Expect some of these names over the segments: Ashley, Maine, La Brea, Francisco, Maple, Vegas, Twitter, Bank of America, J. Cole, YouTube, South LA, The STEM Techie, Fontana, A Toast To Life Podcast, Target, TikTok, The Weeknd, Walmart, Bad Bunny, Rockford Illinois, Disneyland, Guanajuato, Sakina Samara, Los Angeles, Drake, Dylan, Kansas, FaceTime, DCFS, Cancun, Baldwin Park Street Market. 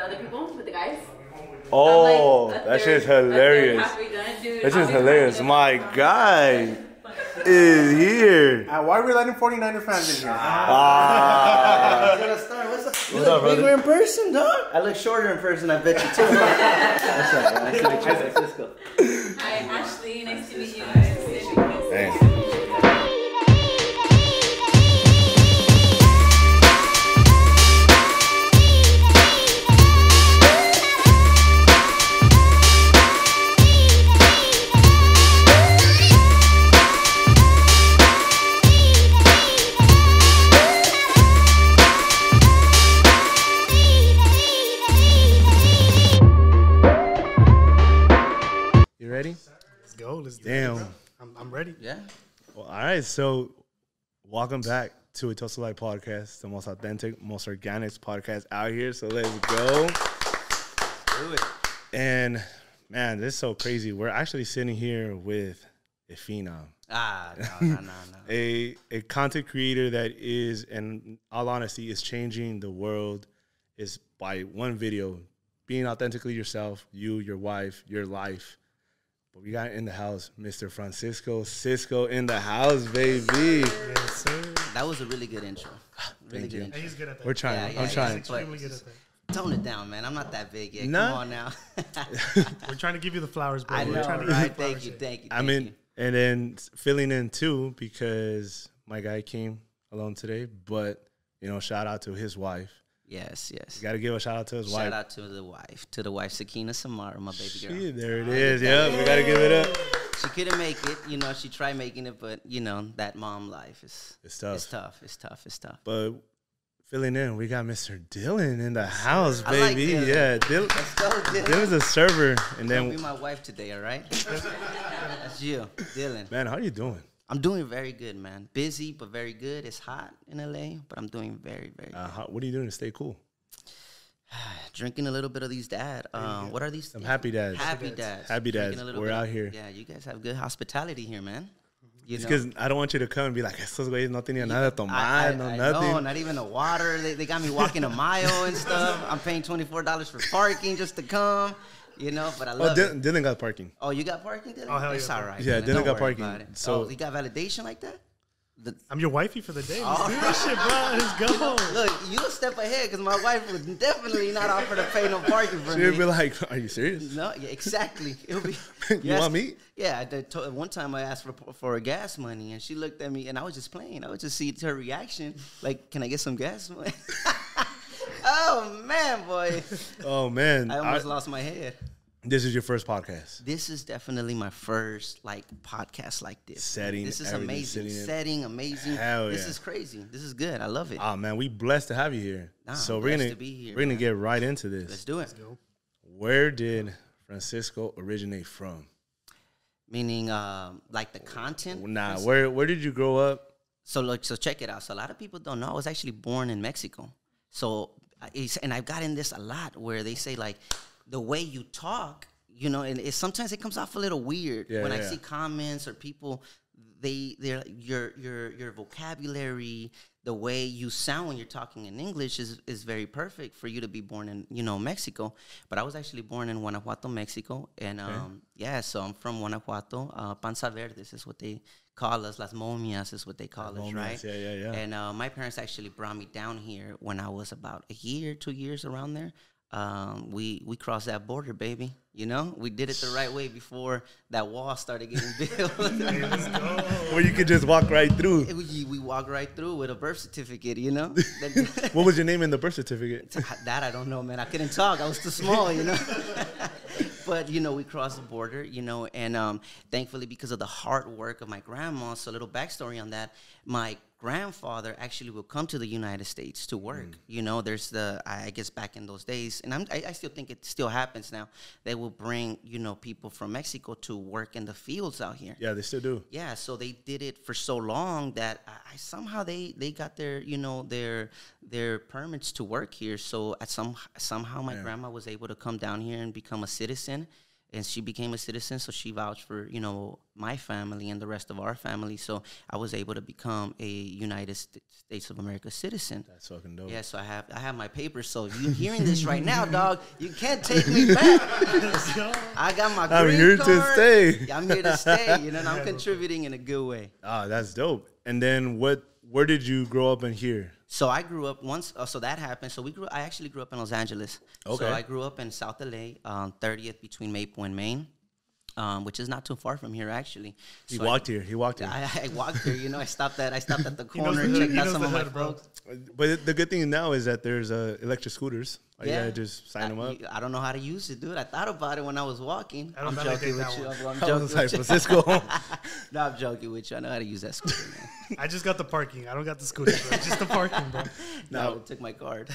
the other people, with the guys. Oh, like, that shit is hilarious. That shit is hilarious. My guy is here. Why are we letting 49er fans in here? What's up, brother? You look bigger in person, dog. I look shorter in person, I bet you too. That's right. Nice to meet you, Francisco. Hi, Ashley. Nice to meet you. Thanks. Damn. I'm ready. Yeah. Well, all right. So, welcome back to A Toast To Life Podcast, the most authentic, most organic podcast out here. So, let's go. Do it. And, man, this is so crazy. We're actually sitting here with a phenom. A content creator that is, in all honesty, is changing the world is by one video, being authentically yourself, you, your wife, your life. But we got in the house, Mr. Francisco Cisco in the house, baby. Yes, sir. That was a really good intro. Thank you. He's good at that. We're trying. I'm trying. Extremely good at that. Tone it down, man. I'm not that big yet. Nah. Come on now. We're trying to give you the flowers, bro. I know, right? Thank you, thank you. And then filling in too, because my guy came alone today. But you know, shout out to his wife. Yes, yes. You got to give a shout out to his wife. Shout out to the wife. To the wife, Sakina Samara, my baby girl. There it is. Yep, we got to give it up. She couldn't make it. You know, she tried making it, but, you know, that mom life is... It's tough. It's tough. It's tough. It's tough. But filling in, we got Mr. Dylan in the house, baby. I like Dylan. Yeah, Dylan. Let's go, Dylan. Dylan's a server. And then... You'll be my wife today, all right? That's you, Dylan. Man, how are you doing? I'm doing very good, man. Busy, but very good. It's hot in LA, but I'm doing very, very good. What are you doing to stay cool? Drinking a little bit of these dad. What are these? I'm happy dads. Happy dads. Happy dads. We're out here. Yeah, you guys have good hospitality here, man. You it's because I don't want you to come and be like, estos güeyes no tenían nada tomar, nothing. No, not even the water. They got me walking a mile and stuff. I'm paying $24 for parking just to come. You know, but I love it. Dylan got parking. Oh, you got parking, Dylan? Oh, hell yeah. It's all right. Yeah, Dylan got parking. So you got validation like that? I'm your wifey for the day. Let's do this shit, bro. Let's go. Look, you a step ahead because my wife was definitely not offered to pay no parking for me. She'd be like, are you serious? No, yeah, exactly. It'll be, you want me? Yeah. One time I asked for a gas money, and she looked at me, and I was just playing. I would just see her reaction. Like, can I get some gas money? Oh, man, boy. Oh, man. I almost lost my head. This is your first podcast. This is definitely my first podcast like this. Setting, this is amazing. Setting, amazing. Hell this is crazy. This is good. I love it. Oh, man, we blessed to have you here. Nah, so we're gonna be here, we're gonna get right into this. Let's do it. Let's go. Where did Francisco originate from? Meaning, like the content. Nah, where did you grow up? So look, so check it out. So a lot of people don't know I was actually born in Mexico. So, and I've gotten this a lot where they say like. The way you talk, you know, and sometimes it comes off a little weird when I see comments or people. Your vocabulary, the way you sound when you're talking in English is very perfect for you to be born in Mexico. But I was actually born in Guanajuato, Mexico, and yeah, so I'm from Guanajuato. Panza Verde is what they call us. Las momias is what they call us, right? Yeah, yeah, yeah. And my parents actually brought me down here when I was about a year, 2 years around there. We crossed that border, baby. You know, we did it the right way before that wall started getting built. Or you could just walk right through. We walk right through with a birth certificate, you know. What was your name in the birth certificate? That I don't know, man. I couldn't talk. I was too small, you know. But, you know, we crossed the border, you know, and thankfully because of the hard work of my grandma, so a little backstory on that, my grandfather actually will come to the United States to work. You know, there's the, I guess back in those days, and I still think it still happens now, they will bring, you know, people from Mexico to work in the fields out here. Yeah, they still do. Yeah, so they did it for so long that somehow they got their, you know, their permits to work here. So somehow my grandma was able to come down here and become a citizen. and she became a citizen, so she vouched for, you know, my family and the rest of our family, so I was able to become a United States of America citizen. That's fucking dope. Yeah, so I have my papers, so you hearing this right now, dog, you can't take me back. I got my green card. To stay. I'm here to stay, you know, and I'm contributing in a good way. Oh, that's dope. And then where did you grow up in here? So I grew up so that happened. So I actually grew up in Los Angeles. Okay. So I grew up in South LA, 30th between Maple and Maine, which is not too far from here, actually. So He walked here. I walked here. You know, I stopped at the corner and checked out some of my folks. But the good thing now is that there's electric scooters. Yeah. You gotta just sign them up. I don't know how to use it, dude. I thought about it when I was walking. I'm joking with you. No, I'm joking with you. I know how to use that scooter, man. I just got the parking. I don't got the scooter, bro. Just the parking, bro. No, I took my card.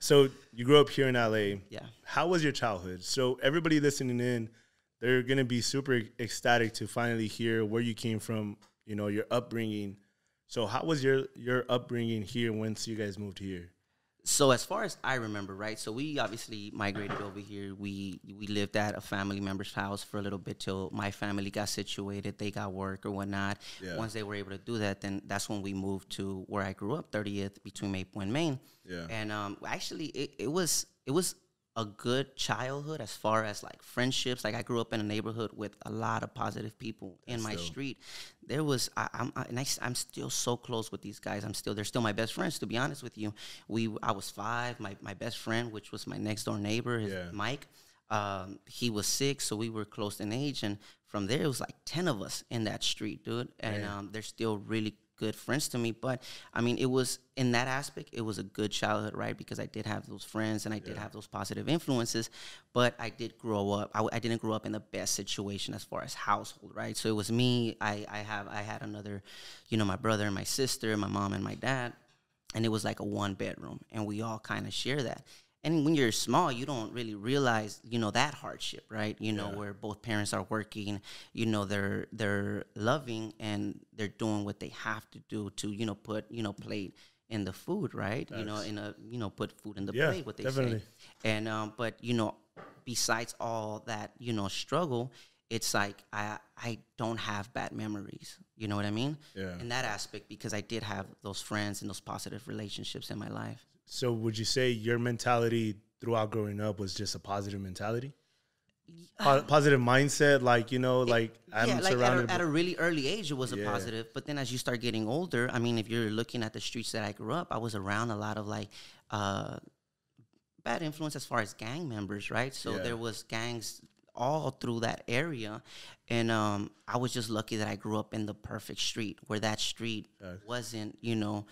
So you grew up here in LA. Yeah. How was your childhood? So everybody listening in, they're going to be super ecstatic to finally hear where you came from, you know, your upbringing. So how was your upbringing here once you guys moved here? So as far as I remember, right, so we obviously migrated over here. We lived at a family member's house for a little bit till my family got situated. They got work or whatnot. Yeah. Once they were able to do that, then that's when we moved to where I grew up, 30th between Maple and Maine. Yeah. And actually, it was a good childhood as far as, like, friendships. Like, I grew up in a neighborhood with a lot of positive people in my street. There was, I'm still so close with these guys. They're still my best friends, to be honest with you. I was 5. My best friend, which was my next door neighbor, Mike, he was 6, so we were close in age. And from there, it was like 10 of us in that street, dude. And they're still really good friends to me. But I mean, it was, in that aspect, it was a good childhood, right? Because I did have those friends and I did have those positive influences, but I did grow up. I didn't grow up in the best situation as far as household, right? So it was me. I had another, you know, my brother and my sister, my mom and my dad, and it was like a 1-bedroom, and we all kind of share that. And when you're small, you don't really realize, you know, that hardship, right? You know, where both parents are working, you know, they're loving and they're doing what they have to do to, you know, put, you know, plate in the food, right? That's, you know, put food in the plate, what they say. And but, you know, besides all that, you know, struggle, it's like I don't have bad memories. You know what I mean? Yeah. In that aspect, because I did have those friends and those positive relationships in my life. So would you say your mentality throughout growing up was just a positive mentality? Positive mindset, like, you know, like I'm surrounded. At a really early age, it was a positive. But then as you start getting older, I mean, if you're looking at the streets that I grew up, I was around a lot of, like, bad influence as far as gang members, right? So there was gangs all through that area. And I was just lucky that I grew up in the perfect street where that street wasn't, you know,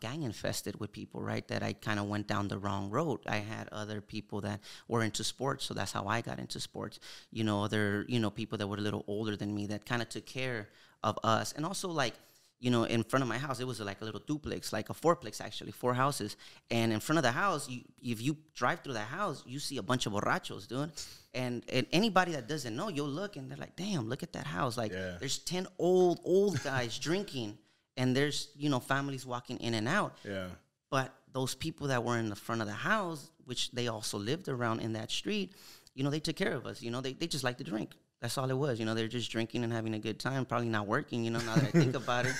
gang infested with people, right? That I kind of went down the wrong road. I had other people that were into sports, so that's how I got into sports. You know, other, you know, people that were a little older than me that kind of took care of us. And also, like, you know, in front of my house, it was like a little duplex, like a 4-plex, actually, 4 houses. And in front of the house, if you drive through the house, you see a bunch of borrachos, dude. And anybody that doesn't know, you'll look and they're like, damn, look at that house. Like, there's 10 old guys drinking. And there's, you know, families walking in and out. Yeah. But those people that were in the front of the house, which they also lived around in that street, you know, they took care of us. You know, they just liked to drink. That's all it was. You know, they're just drinking and having a good time, probably not working, you know, now that I think about it.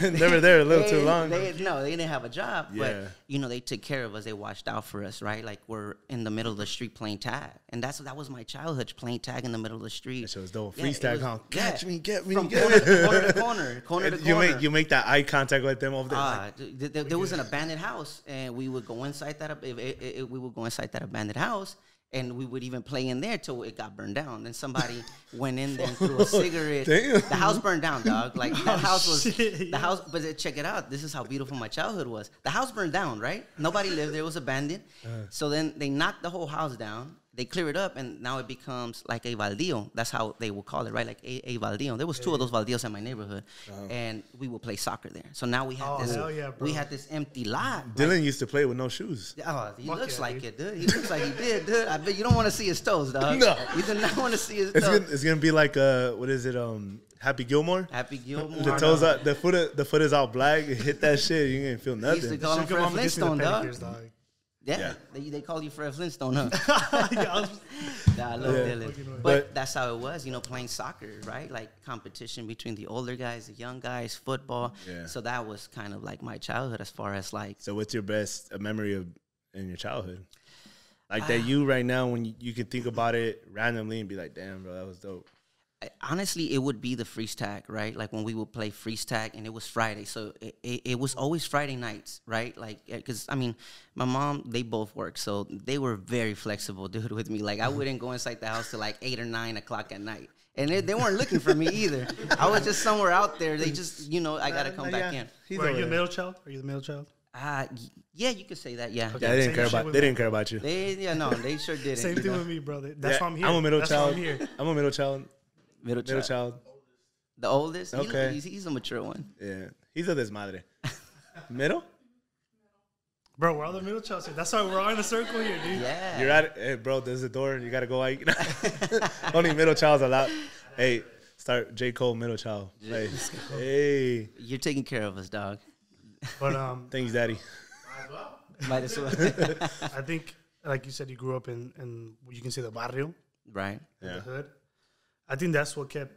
They were there a little too long. They didn't have a job. Yeah. But, you know, they took care of us. They watched out for us, right? Like, we're in the middle of the street playing tag. And that was my childhood, playing tag in the middle of the street. So it was dope. Freestyle, huh? Catch me, get me. From corner to corner. You make that eye contact with them over there. Like, there was an abandoned house, and we would go inside that. We would go inside that abandoned house. And we would even play in there till it got burned down. Then somebody went in there and threw a cigarette. Damn. The house burned down, dog. Like, that house was the house. But check it out. This is how beautiful my childhood was. The house burned down, right? Nobody lived there. It was abandoned. So then they knocked the whole house down. They clear it up, and now it becomes like a baldío. That's how they will call it, right? Like a baldío. There was 2 of those baldíos in my neighborhood, and we would play soccer there. So now we had this empty lot. Dylan used to play with no shoes. He looks like it, dude. He looks like he did, dude. I bet you don't want to see his toes, dog. No, you do not want to see his toes. It's gonna be like what is it? Happy Gilmore. Happy Gilmore. The toes out. The foot is all black. Hit that shit. You ain't feel nothing. He used to call him Flintstone, dog. Yeah. They call you Fred Flintstone, huh? Nah, I love Dylan. But that's how it was, you know, playing soccer, right? Like competition between the older guys, the young guys, football. Yeah. So that was kind of like my childhood as far as like. So what's your best memory of in your childhood? Like that you right now when you can think about it randomly and be like, damn, bro, that was dope. Honestly, it would be the freeze tag, right? Like when we would play freeze tag, and it was Friday, so it was always Friday nights, right? Like, because I mean, my mom, they both work, so they were very flexible, dude, with me. Like, I wouldn't go inside the house till like 8 or 9 o'clock at night, and they weren't looking for me either. I was just somewhere out there. They just, you know, I gotta come back in. Are you a middle child? Are you the middle child? Yeah, you could say that. Yeah, okay. They didn't care about. They didn't care about you. No, they sure didn't. Same thing with me, brother. That's why I'm here. I'm a middle child. I'm a middle child. Middle child. The oldest? Okay. He's a mature one. Yeah. He's a desmadre. Middle? Bro, we're all the middle child. That's why we're all in a circle here, dude. Yeah. You're at it. Hey, bro, there's a door. You got to go out. Only middle child's allowed. Hey, start J. Cole, middle child. Hey. Hey. You're taking care of us, dog. But thanks, Daddy. Might as well. I think, like you said, you grew up in you can say the barrio. Right. Yeah. The hood. I think that's what kept,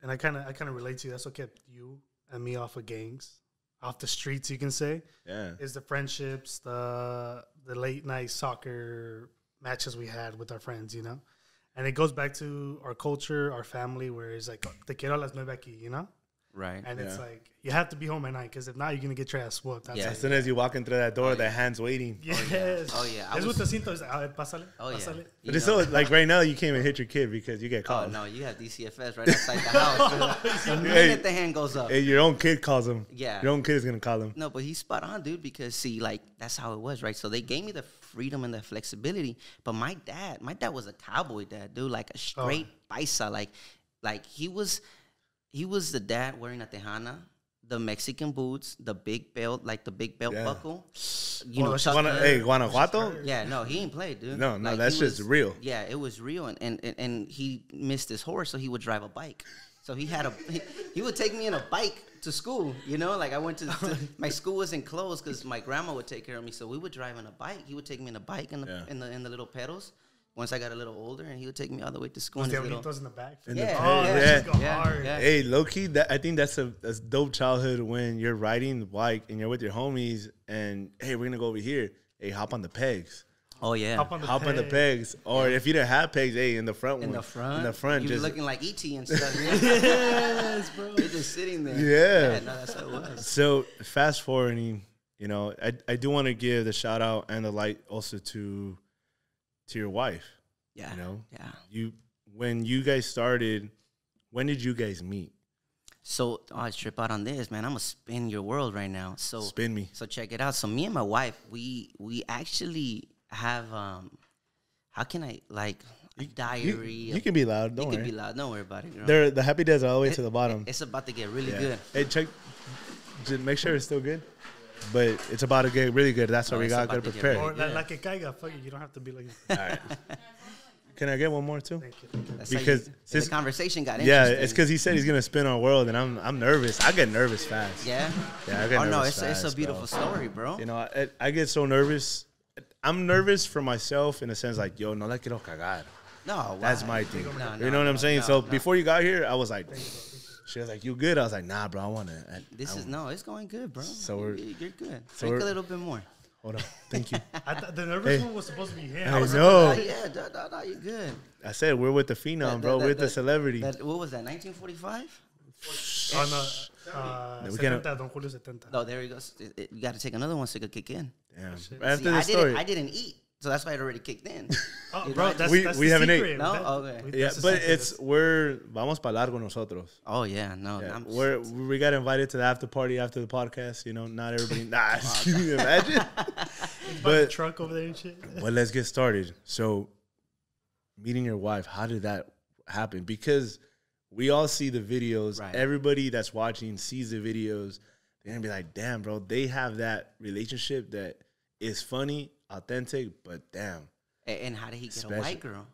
and I kind of relate to you. That's what kept you and me off of gangs, off the streets, you can say. Yeah, is the friendships, the late night soccer matches we had with our friends, you know, and it goes back to our culture, our family, where it's like te quiero las nueve aquí, you know. Right. And it's like, you have to be home at night, because if not, you're going to get your ass whooped. That's as soon as you walk into that door, the hand's waiting. Yes. Oh, yeah. It's with the cinto. It's like, a ver, pasale. Oh, yeah. Pasale. But it's so, like, right now, you can't even hit your kid because you get called. Oh, no, you have DCFS right outside the house. The minute the hand goes up. And your own kid calls him. Yeah. Your own kid is going to call him. No, but he's spot on, dude, because, see, like, that's how it was, right? So they gave me the freedom and the flexibility. But my dad was a cowboy dad, dude, like a straight paisa. Like, he was the dad wearing a tejana, the Mexican boots, the big belt, like the big belt buckle. You know, hey, Guanajuato? Yeah, no, he ain't played, dude. No, like, that's just real. Yeah, it was real. And he missed his horse, so he would drive a bike. So he had a, he would take me in a bike to school, you know? Like, I went to my school wasn't closed because my grandma would take care of me. So we would drive on a bike. He would take me in a bike in the little pedals. Once I got a little older, and he would take me all the way to school. Those in the back. Yeah. Hey, low-key, I think that's dope childhood when you're riding the bike and you're with your homies, and, hey, we're going to go over here. Hey, hop on the pegs. Oh, yeah. Hop on the pegs. Or if you didn't have pegs, hey, in the front one. In the front. You're looking like E.T. and stuff. Yes, bro. You're just sitting there. Yeah. Yeah, no, that's how it was. So, fast forwarding, you know, I do want to give the shout-out and the light also to your wife. Yeah. You know? Yeah. When you guys started, when did you guys meet? So I trip out on this, man. I'm gonna spin your world right now. So spin me. So check it out. So me and my wife, we actually have how can I like a diary. You can be loud, don't worry. You can be loud, don't worry about it, girl. The happy days are always to the bottom. It's about to get really good. Hey, make sure it's still good. But it's about to get really good. That's why we got to prepare. Or like a caiga, fuck it. You don't have to be like. All right. Can I get one more too? Thank you. That's because since the conversation got interesting. Yeah, it's because he said he's gonna spin our world, and I'm nervous. I get nervous fast. Yeah. Yeah. I get nervous fast, it's a beautiful story, bro. You know, I get so nervous. I'm nervous for myself in a sense, like, yo, no la quiero cagar. No. That's my thing. You know what I'm saying? So before you got here, I was like. She was like, you good? I was like, nah, bro, I want to. No, it's going good, bro. So you're good. Drink a little bit more. Hold on. Thank you. The nervous one was supposed to be him. I know. Yeah, no, you're good. I said, we're with the phenom, bro. We're with the celebrity. What was that, 1945? Oh, no. No, there he goes. You got to take another one so it could kick in. Damn. After the story. I didn't eat. So that's why it already kicked in. Oh, bro, that's we haven't ate. No? Okay. Yeah, but we're vamos para largo nosotros. Oh, yeah, no. Yeah. We got invited to the after party after the podcast. You know, not everybody. Nah, can you imagine? But the truck over there and shit. Well, let's get started. So meeting your wife, how did that happen? Because we all see the videos. Right. Everybody that's watching sees the videos. They're going to be like, damn, bro, they have that relationship that is funny. Authentic, but damn. And how did he get a white girl?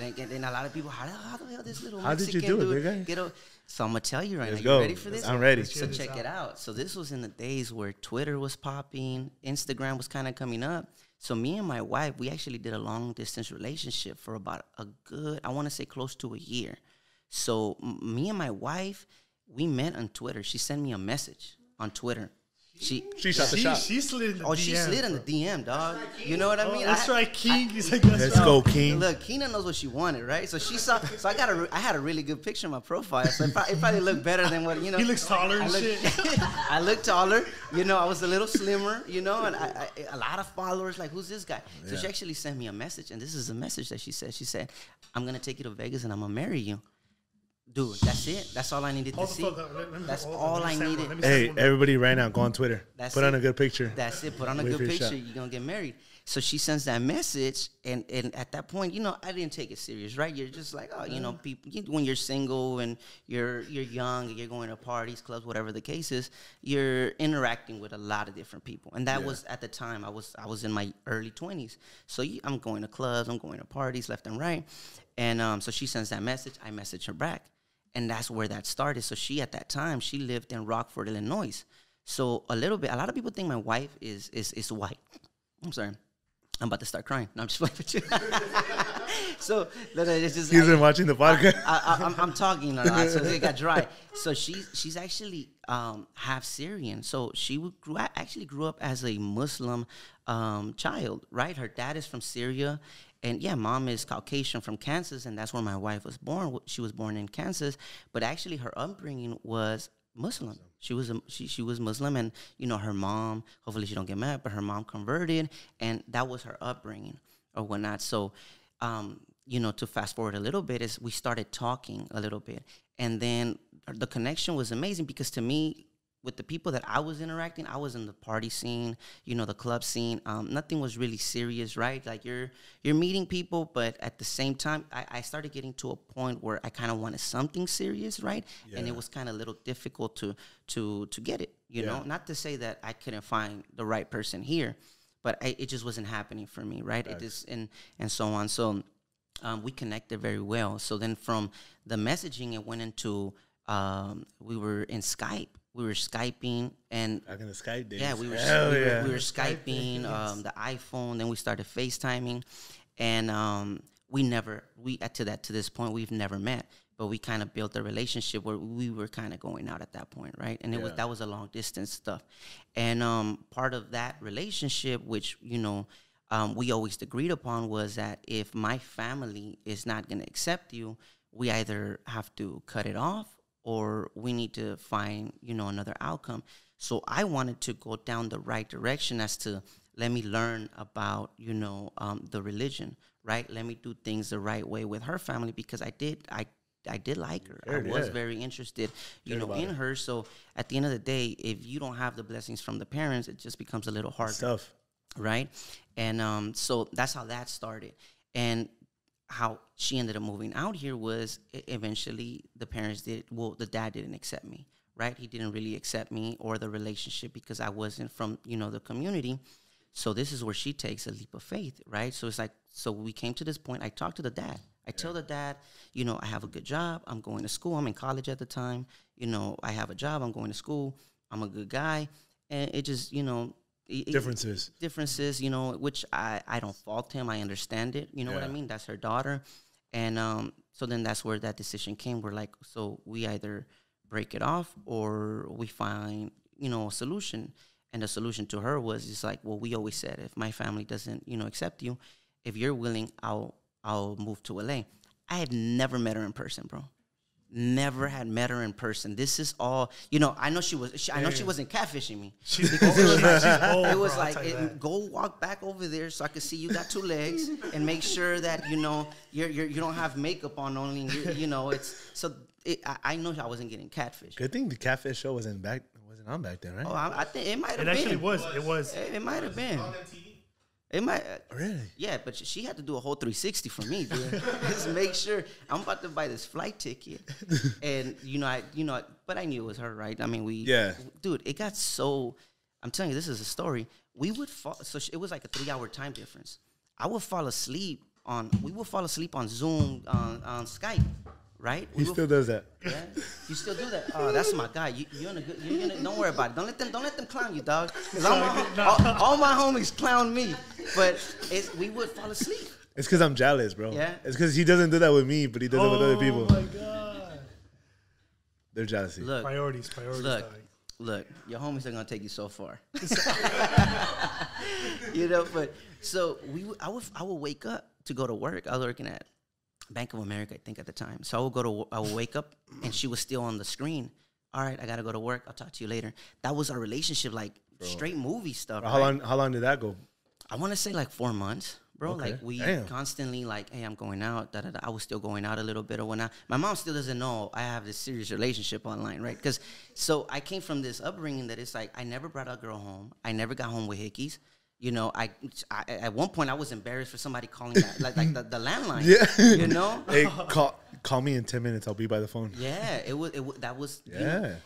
And a lot of people, how the hell this little Mexican dude? How did you do it, big guy? So I'm going to tell you right now. You ready for this? I'm ready. So check it out. So this was in the days where Twitter was popping. Instagram was kind of coming up. So me and my wife, we actually did a long-distance relationship for about a good, I want to say close to a year. So me and my wife, we met on Twitter. She sent me a message on Twitter. She shot the shot. She slid in the DM. Oh, she slid in the DM, dog. You know what I mean? That's right, King. He's like, let's go, King. Look, Keena knows what she wanted, right? So she saw. So I had a really good picture in my profile. So it probably looked better than what, you know. He looks taller and shit. I looked taller. You know, I was a little slimmer. You know, and a lot of followers. Like, who's this guy? So she actually sent me a message, and this is a message that she said. She said, "I'm gonna take you to Vegas, and I'm gonna marry you." Dude, that's it. That's all I needed to see. That's all I needed. Hey, everybody right now, go on Twitter. Put on a good picture. That's it. Put on a good picture. You're going to get married. So she sends that message, and at that point, you know, I didn't take it serious, right? You're just like, oh, you know, people, when you're single and you're young and you're going to parties, clubs, whatever the case is, you're interacting with a lot of different people. And that was, at the time, I was in my early 20s. So I'm going to clubs, I'm going to parties left and right. And so she sends that message. I message her back. And that's where that started. So she, at that time, she lived in Rockford, Illinois. So a lot of people think my wife is white. I'm sorry. I'm about to start crying. No, I'm just playing with you. So it's just, you've been watching the podcast. I'm talking a lot, so it got dry. So she's actually half Syrian. So she actually grew up as a Muslim child, right? Her dad is from Syria. And yeah, mom is Caucasian from Kansas, and that's where my wife was born. She was born in Kansas, but actually her upbringing was Muslim. She was Muslim, and you know her mom. Hopefully she don't get mad, but her mom converted, and that was her upbringing or whatnot. So, you know, to fast forward a little bit, is we started talking a little bit, and then the connection was amazing because to me, with the people that I was interacting, I was in the party scene, you know, the club scene. Nothing was really serious, right? Like you're meeting people, but at the same time, I started getting to a point where I kind of wanted something serious, right? Yeah. And it was kind of a little difficult to get it, you know? Not to say that I couldn't find the right person here, but it just wasn't happening for me, right? It just and so on. So we connected very well. So then from the messaging, it went into we were in Skype. We were Skyping, and we were Skyping the iPhone. Then we started FaceTiming, and to this point we've never met, but we kind of built a relationship where we were kind of going out at that point, right? And that was a long distance stuff, and part of that relationship, which you know we always agreed upon, was that if my family is not going to accept you, we either have to cut it off, or we need to find, you know, another outcome. So I wanted to go down the right direction as to let me learn about, you know, the religion, right? Let me do things the right way with her family because I did like her. I was very interested, you know, in her. So at the end of the day, if you don't have the blessings from the parents, it just becomes a little harder. It's tough. Right? And so that's how that started. And how she ended up moving out here was eventually the parents did, well, the dad didn't accept me, right? He didn't really accept me or the relationship because I wasn't from, you know, the community. So this is where she takes a leap of faith, right? So it's like, so we came to this point, I talked to the dad. I tell the dad, you know, I have a good job. I'm going to school. I'm in college at the time. You know, I have a job. I'm going to school. I'm a good guy. And it just, you know, differences, you know, which I don't fault him. I understand it. You know what I mean? That's her daughter. And so then that's where that decision came. We're like, so we either break it off or we find, you know, a solution. And the solution to her was just like, well, we always said, if my family doesn't, you know, accept you, if you're willing, I'll move to LA. I had never met her in person, bro. Never had met her in person. This is all, you know. I know she was. I know she wasn't catfishing me. It was like, go walk back over there so I could see you got two legs and make sure that you know you don't have makeup on. Only you know it's so. I know I wasn't getting catfish. Good thing the catfish show wasn't on back then, right? Oh, I think it might have been. It actually was. It was. It might have been. It might really, yeah, but she had to do a whole 360 for me, dude. Just make sure I'm about to buy this flight ticket, and you know, but I knew it was her, right? I mean, dude, it got so. I'm telling you, this is a story. We would fall, so it was like a 3-hour time difference. We would fall asleep on Zoom, on Skype. right? He still does that. Yeah, you still do that. Oh, that's my guy. You're in a good. You're gonna, don't worry about it. Don't let them clown you, dog. Cause all my homies clown me, but we would fall asleep. It's because I'm jealous, bro. Yeah. It's because he doesn't do that with me, but he does it with other people. Oh my god. They're jealousy. Look, priorities. Look, your homies are gonna take you so far. You know, but so I would wake up to go to work. I was working at Bank of America, I think, at the time. So I would wake up and she was still on the screen. All right, I gotta go to work. I'll talk to you later. That was our relationship, like bro. Straight movie stuff. Bro, right? How long did that go? I want to say like 4 months, bro. Okay. Like we Damn. Constantly like, hey, I'm going out. Da, da, da. I was still going out a little bit or whatnot. My mom still doesn't know I have this serious relationship online, right? Because so I came from this upbringing that it's like I never brought a girl home. I never got home with hickeys. You know, I at one point I was embarrassed for somebody calling that, like the landline. Yeah, you know, hey, call me in 10 minutes. I'll be by the phone. Yeah, that was. Yeah, you know,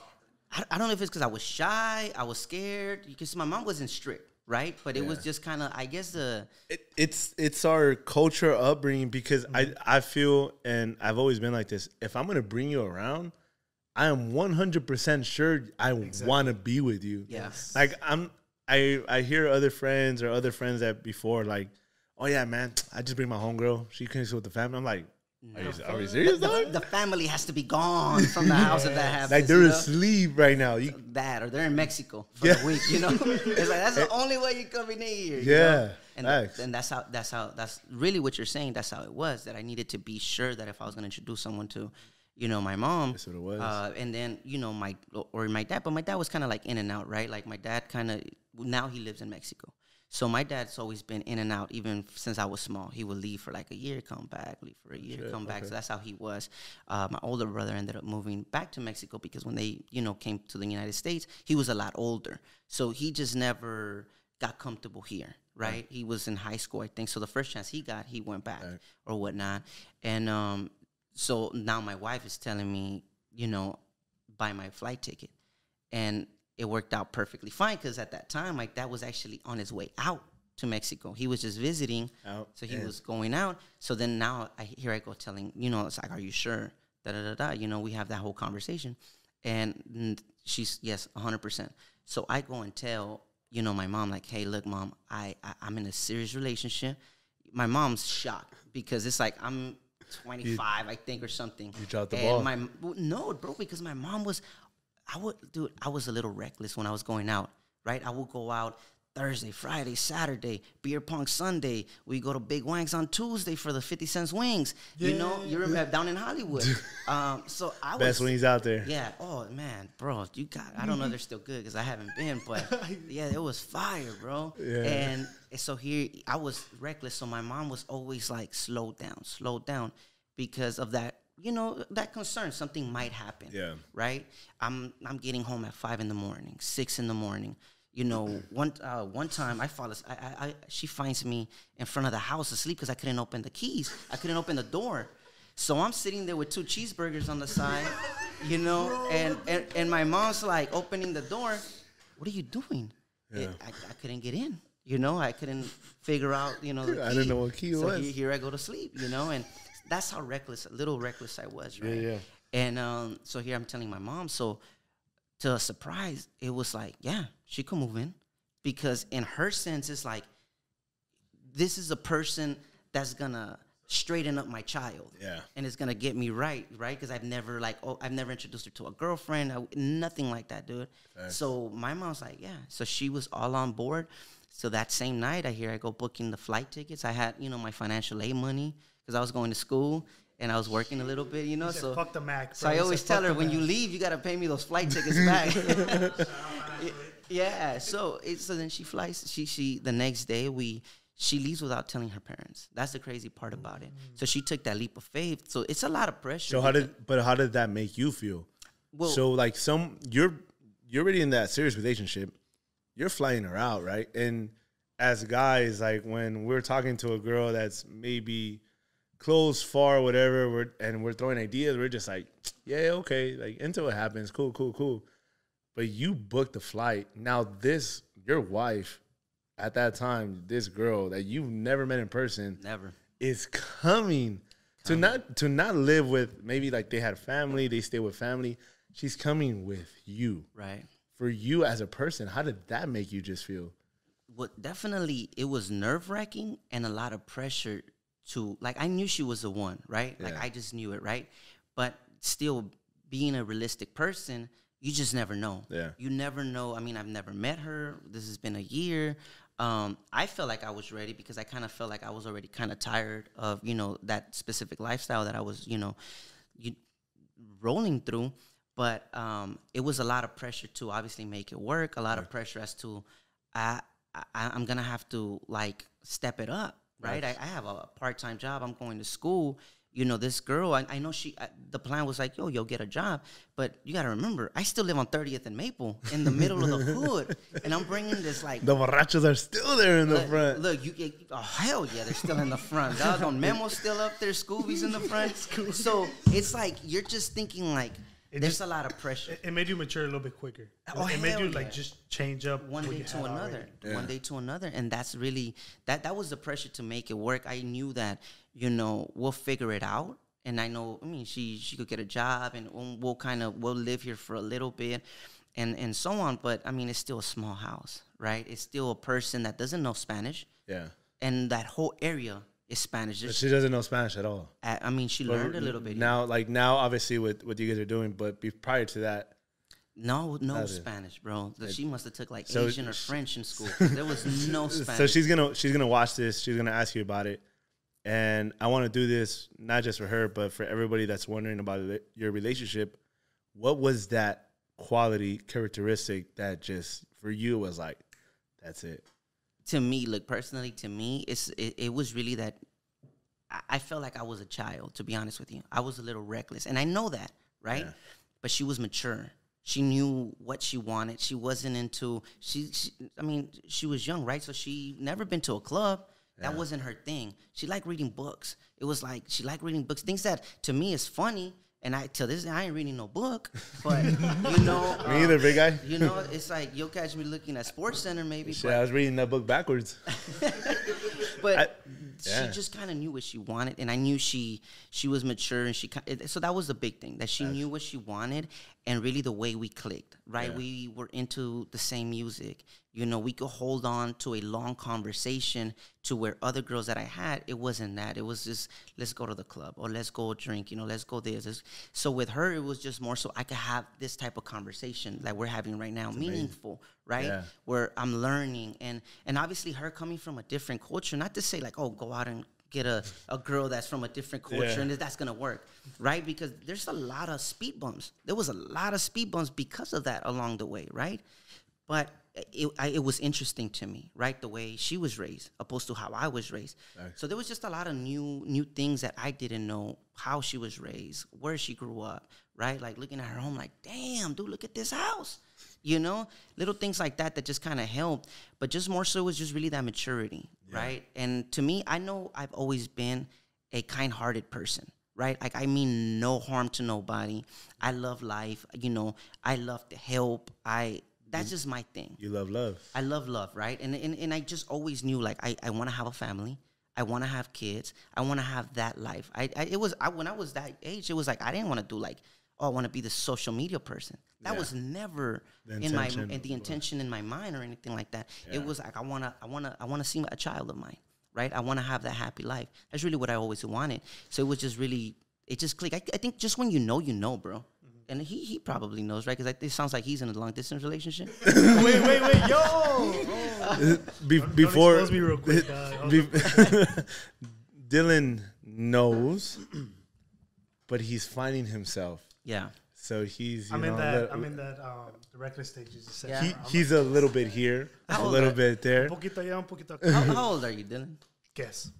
I don't know if it's because I was shy, I was scared, because my mom wasn't strict, right? But it was just kind of, I guess it's our culture upbringing, because I feel, and I've always been like this. If I'm gonna bring you around, I am 100% sure I want to be with you. Yes, like I hear other friends that before, like, oh yeah, man, I just bring my homegirl. She cooks with the family. I'm like, are you serious, dog? The family has to be gone from the house if that happens. Like they're asleep right now. Or they're in Mexico for the week, you know? It's like, that's the only way you're coming in here. Yeah. You know? And that's really what you're saying. That's how it was, that I needed to be sure that if I was going to introduce someone to, you know, my mom, that's what it was. And then, you know, my dad, but my dad was kind of like in and out, right? Like my dad kind of, now he lives in Mexico. So my dad's always been in and out, even since I was small. He would leave for like a year, come back, leave for a year, come back. So that's how he was. My older brother ended up moving back to Mexico because when they, you know, came to the United States, he was a lot older. So he just never got comfortable here, right? Right. He was in high school, I think. So the first chance he got, he went back or whatnot. And so now my wife is telling me, you know, buy my flight ticket. And it worked out perfectly fine, because at that time, like, that was actually on his way out to Mexico. He was just visiting, so he was going out. So then now here I go telling, you know, it's like, are you sure? Da da da da. You know, we have that whole conversation, and she's yes, 100%. So I go and tell, you know, my mom, like, hey, look, mom, I'm in a serious relationship. My mom's shocked, because it's like I'm 25, I think, or something. You dropped the ball. No, bro, because my mom was. I was a little reckless when I was going out, right? I would go out Thursday, Friday, Saturday, beer pong Sunday. We go to Big Wang's on Tuesday for the 50 cents wings. Yeah. You know, you remember down in Hollywood. So I was best wings out there. Yeah. Oh man, bro, you got. I don't know if they're still good because I haven't been, but yeah, it was fire, bro. Yeah. And so here I was reckless. So my mom was always like, slow down, because of that. You know, that concern, something might happen, right? I'm getting home at 5 in the morning, 6 in the morning. You know, one time she finds me in front of the house asleep because I couldn't open the keys. I couldn't open the door. So I'm sitting there with 2 cheeseburgers on the side, you know, and my mom's like opening the door. What are you doing? Yeah. I couldn't get in. You know, I couldn't figure out, you know, the key. I didn't know what key was. So here I go to sleep, you know, and that's how a little reckless I was, right? Yeah, yeah. And so here I'm telling my mom. So to a surprise, it was like, yeah, she could move in. Because in her sense, it's like, this is a person that's going to straighten up my child. Yeah. And it's going to get me right? Because I've never, like, I've never introduced her to a girlfriend. Nothing like that, dude. Thanks. So my mom's like, yeah. So she was all on board. So that same night, I go booking the flight tickets. I had, you know, my financial aid money. Because I was going to school and I was working a little bit, you know. You said, so fuck the Mac. Bro. So I always tell her, when you leave, you gotta pay me those flight tickets back. Yeah. So then she flies. She the next day she leaves without telling her parents. That's the crazy part about it. So she took that leap of faith. So it's a lot of pressure. So how did that make you feel? Well, so like you're already in that serious relationship. You're flying her out, right? And as guys, like when we're talking to a girl that's maybe close, far, whatever, we're throwing ideas, we're just like, yeah, okay, like, until it happens, cool. But you booked the flight. Now your wife, at that time, this girl that you've never met in person. Never. Is coming To not live with, maybe like they had a family, they stay with family. She's coming with you. Right. For you as a person, how did that make you just feel? Well, definitely it was nerve-wracking and a lot of pressure to, like, I knew she was the one, right? Yeah. Like, I just knew it, right? But still, being a realistic person, you just never know. Yeah. You never know. I mean, I've never met her. This has been a year. I felt like I was ready because I kind of felt like I was already kind of tired of, you know, that specific lifestyle that I was, you know, rolling through. But it was a lot of pressure to obviously make it work, a lot of pressure as to I'm going to have to, like, step it up, right? I have a part-time job. I'm going to school. You know, this girl, I know she, the plan was like, yo, you'll get a job. But you got to remember, I still live on 30th and Maple in the middle of the hood. And I'm bringing this, like. The borrachos are still there in the front. Look, oh, hell yeah, they're still in the front. Doggone Memo's still up there. Scooby's in the front. So it's like, you're just thinking, like, there's a lot of pressure. It made you mature a little bit quicker. Oh, it made you, like, just change up. One day to another. Yeah. One day to another. And that's really, that was the pressure to make it work. I knew that, you know, we'll figure it out. And I know, I mean, she could get a job and we'll live here for a little bit and so on. But, I mean, it's still a small house, right? It's still a person that doesn't know Spanish. Yeah. And that whole area is Spanish. But she doesn't know Spanish at all. I mean, she learned a little bit. Now, like now, obviously, with what you guys are doing, but prior to that, no Spanish, bro. She must have took like Asian or French in school. There was no Spanish. So she's gonna watch this. She's gonna ask you about it, and I want to do this not just for her, but for everybody that's wondering about your relationship. What was that quality characteristic that just for you was like, that's it? To me, look, personally, to me, it was really that I felt like I was a child, to be honest with you. I was a little reckless, and I know that, right? Yeah. But she was mature. She knew what she wanted. She wasn't into, I mean, she was young, right? So she never been to a club. Yeah. That wasn't her thing. She liked reading books. It was like, she liked reading books, things that, to me, is funny. And till this day, I ain't reading no book, but you know, me either, big guy. You know, it's like you'll catch me looking at Sports Center, maybe. Yeah, I was reading that book backwards. But she just kind of knew what she wanted, and I knew she was mature, and so that was the big thing, that she knew what she wanted, and really the way we clicked, right? Yeah. We were into the same music. You know, we could hold on to a long conversation to where other girls that I had, it wasn't that. It was just, let's go to the club or let's go drink, you know, let's go this. So with her, it was just more so I could have this type of conversation that we're having right now, meaningful, right? Yeah. Where I'm learning. And obviously her coming from a different culture, not to say like, oh, go out and get a girl that's from a different culture and that's going to work, right? Because there's a lot of speed bumps. There was a lot of speed bumps because of that along the way, right? But it was interesting to me, right? The way she was raised, opposed to how I was raised. Nice. So there was just a lot of new things that I didn't know, how she was raised, where she grew up, right? Like looking at her home, like, damn, dude, look at this house. You know, little things like that just kind of helped. But just more so was just really that maturity, right? And to me, I know I've always been a kind-hearted person. Right? Like, I mean no harm to nobody. I love life. You know, I love to help. That's just my thing. You love love. I love love, right? And I just always knew, like, I want to have a family. I want to have kids. I want to have that life. When I was that age, it was like, I didn't want to do, like, oh, I want to be the social media person. That was never the intention in my mind or anything like that. Yeah. It was like, I want to see a child of mine, right? I want to have that happy life. That's really what I always wanted. So it was just really, it just clicked. I think just when you know, bro. And he probably knows, right? Because it sounds like he's in a long-distance relationship. wait, yo! Oh. Before... Don't expose me real quick. Dylan knows, but he's finding himself. Yeah. So he's... I'm in that the reckless stage. Yeah. He's a little bit here, a little bit there. How old are you, Dylan? Guess.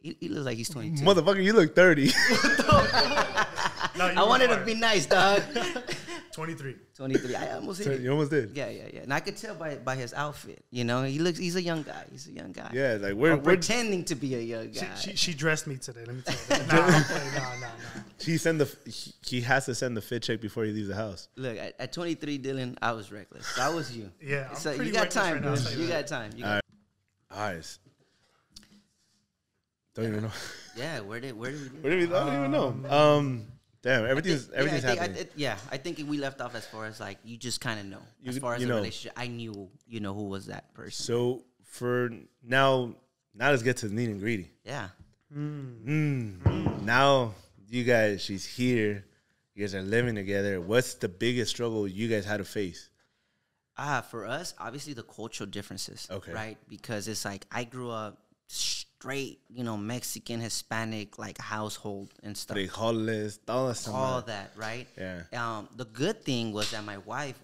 He looks like he's 22. Motherfucker, you look 30. No, I wanted to be nice, dog. 23. 23. I almost hit it. You almost did. Yeah. And I could tell by his outfit. You know, he's a young guy. Yeah, like we're pretending to be a young guy. She dressed me today. Let me tell you that. No. He has to send the fit check before he leaves the house. Look, at 23, Dylan, I was reckless. That was you. Yeah. So you got time, bro. You got time. All right. Don't even know. Yeah, where did we? Where did we? I don't even know. Damn, everything's happening. I think we left off as far as like you just kind of know. As far as the relationship, I knew who was that person. So for now let's get to the nitty and gritty. Yeah. Now you guys, she's here. You guys are living together. What's the biggest struggle you guys had to face? For us, obviously the cultural differences. Okay. Right, because it's like I grew up straight, Mexican, Hispanic, like household and stuff. Frijoles, all that, right? Yeah. The good thing was that my wife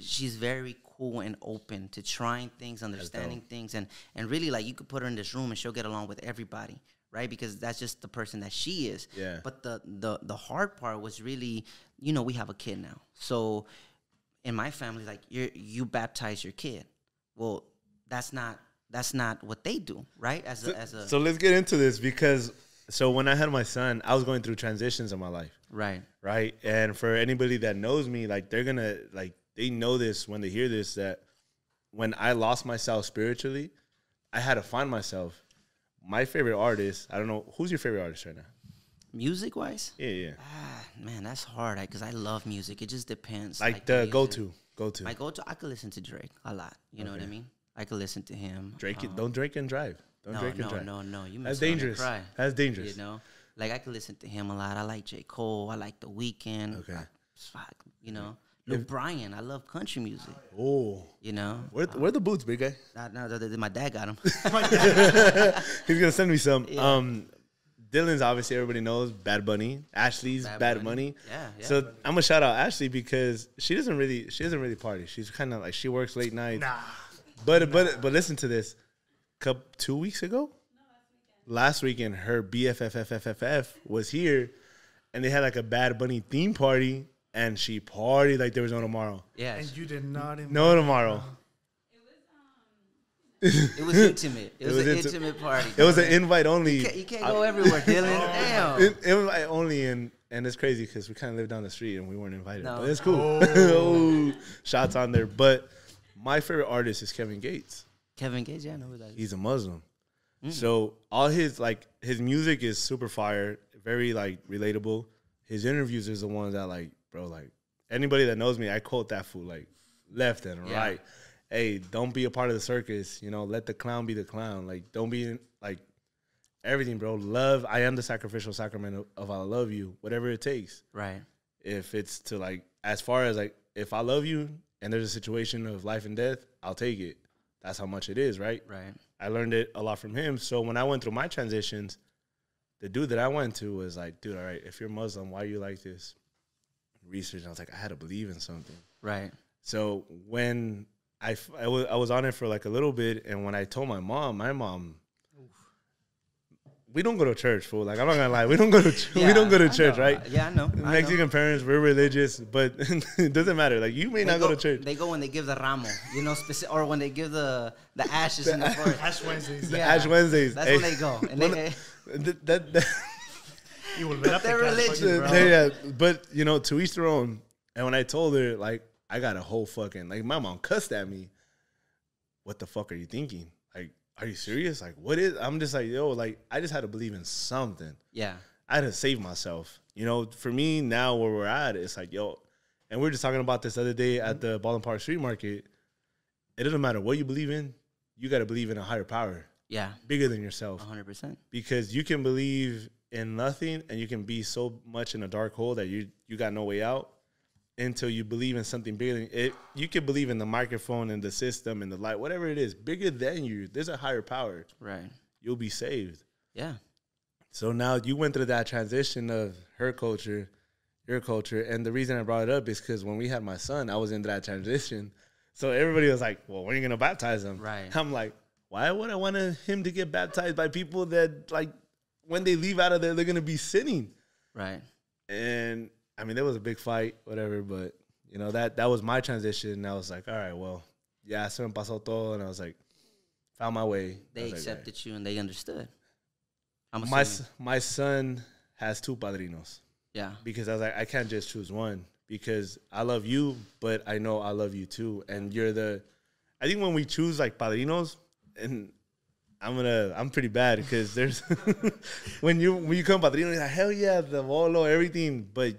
she's very cool and open to trying things, understanding things, and really like you could put her in this room and she'll get along with everybody, right? Because that's just the person that she is. Yeah. But the hard part was really, we have a kid now, so in my family, like you baptize your kid. Well, that's not what they do, right? So let's get into this because when I had my son, I was going through transitions in my life. Right. And for anybody that knows me, like they're gonna they know this when they hear this, that when I lost myself spiritually, I had to find myself. My favorite artist, I don't know, who's your favorite artist right now? Music-wise? Yeah. Man, that's hard because I love music. It just depends. Like the go-to. My go-to, I could listen to Drake a lot. You know what I mean? I could listen to him. Drake, don't drink and drive. Don't drink and drive. No. That's dangerous. That's dangerous. Like I could listen to him a lot. I like J. Cole. I like The Weeknd. Okay. Fuck. Luke Bryan, I love country music. Oh. Where are the boots, big guy? My dad got them. He's going to send me some. Yeah. Dylan's obviously everybody knows, Bad Bunny. Ashley's Bad Bunny. Yeah. So I'm going to shout out Ashley because she doesn't really party. She's kind of like she works late nights. Nah. But listen to this. 2 weeks ago? No, last weekend. Her BFFFFFF was here and they had like a Bad Bunny theme party. And she partied like there was no tomorrow. Yeah. And you did not invite. No tomorrow. It was intimate. It was an intimate party. It was an invite only. You can't go everywhere, Dylan. Damn. Invite only, and it's crazy because we kind of live down the street and we weren't invited. No. But it's cool. Oh. Shots on there. But my favorite artist is Kevin Gates. Kevin Gates, yeah, I know who that is. He's a Muslim. So all his music is super fire, very relatable. His interviews is the ones that bro, anybody that knows me, I quote that fool, left and right. Hey, don't be a part of the circus. Let the clown be the clown. Don't be in, everything, bro. Love, I am the sacrificial sacrament of I love you, whatever it takes. Right. If it's to, as far as, if I love you and there's a situation of life and death, I'll take it. That's how much it is, right? Right. I learned it a lot from him. So when I went through my transitions, the dude that I went to was like, dude, all right, if you're Muslim, why are you like this? Research, and I was like, I had to believe in something, right? So when I was on it for a little bit, and when I told my mom, oof. We don't go to church, fool. I'm not gonna lie, we don't go to church, right? Yeah, I know. Mexican parents, we're religious, but it doesn't matter. You may not go to church. They go when they give the ramo, or when they give the ashes in the forest. Ash Wednesdays. Yeah. The Ash Wednesdays. That's when they go. And they're religion, bro. Yeah, but to each their own. And when I told her, I got a whole fucking my mom cussed at me. What the fuck are you thinking? Are you serious? What is? I'm just yo, I just had to believe in something. Yeah, I had to save myself. For me now, where we're at, it's yo, and we were just talking about this the other day at the Baldwin Park Street Market. It doesn't matter what you believe in. You got to believe in a higher power. Yeah, bigger than yourself. 100%. Because you can believe in nothing, and you can be so much in a dark hole that you got no way out until you believe in something bigger than it. You can believe in the microphone and the system and the light, whatever it is, bigger than you. There's a higher power. Right. You'll be saved. Yeah. So now you went through that transition of her culture, your culture, and the reason I brought it up is because when we had my son, I was in that transition. So everybody was like, well, when are you going to baptize him? Right. I'm like, why would I want him to get baptized by people that when they leave out of there, they're going to be sinning. Right. And, I mean, there was a big fight, whatever, but, that was my transition. And I was like, all right, well, yeah, se me pasó todo. And I was like, found my way. They accepted you and they understood. My son has two padrinos. Yeah. Because I was like, I can't just choose one because I love you, but I know I love you too. And I think when we choose, padrinos, and I'm pretty bad because there's when you come padrino, you're like, hell yeah, the bolo, everything, but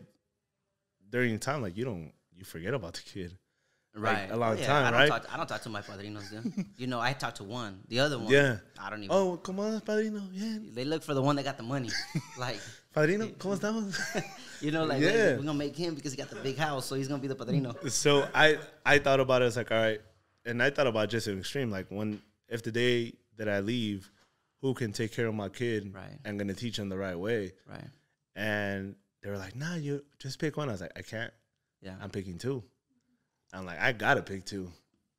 during time, like, you forget about the kid. Right. Like, a long time, right? I don't talk to my padrinos, dude. You know, I talk to one. The other one, I don't even. Oh, come on, padrino, yeah. They look for the one that got the money. Like, padrino, ¿cómo estamos? You know, like, yeah, we're going to make him because he got the big house, so he's going to be the padrino. So I thought about it. I was like, all right. And I thought about just an extreme. Like, if the day that I leave, who can take care of my kid? Right. I'm going to teach him the right way. Right. And they were like, nah, you just pick one. I was like, I can't. Yeah. I'm picking two. I'm like, I gotta pick two.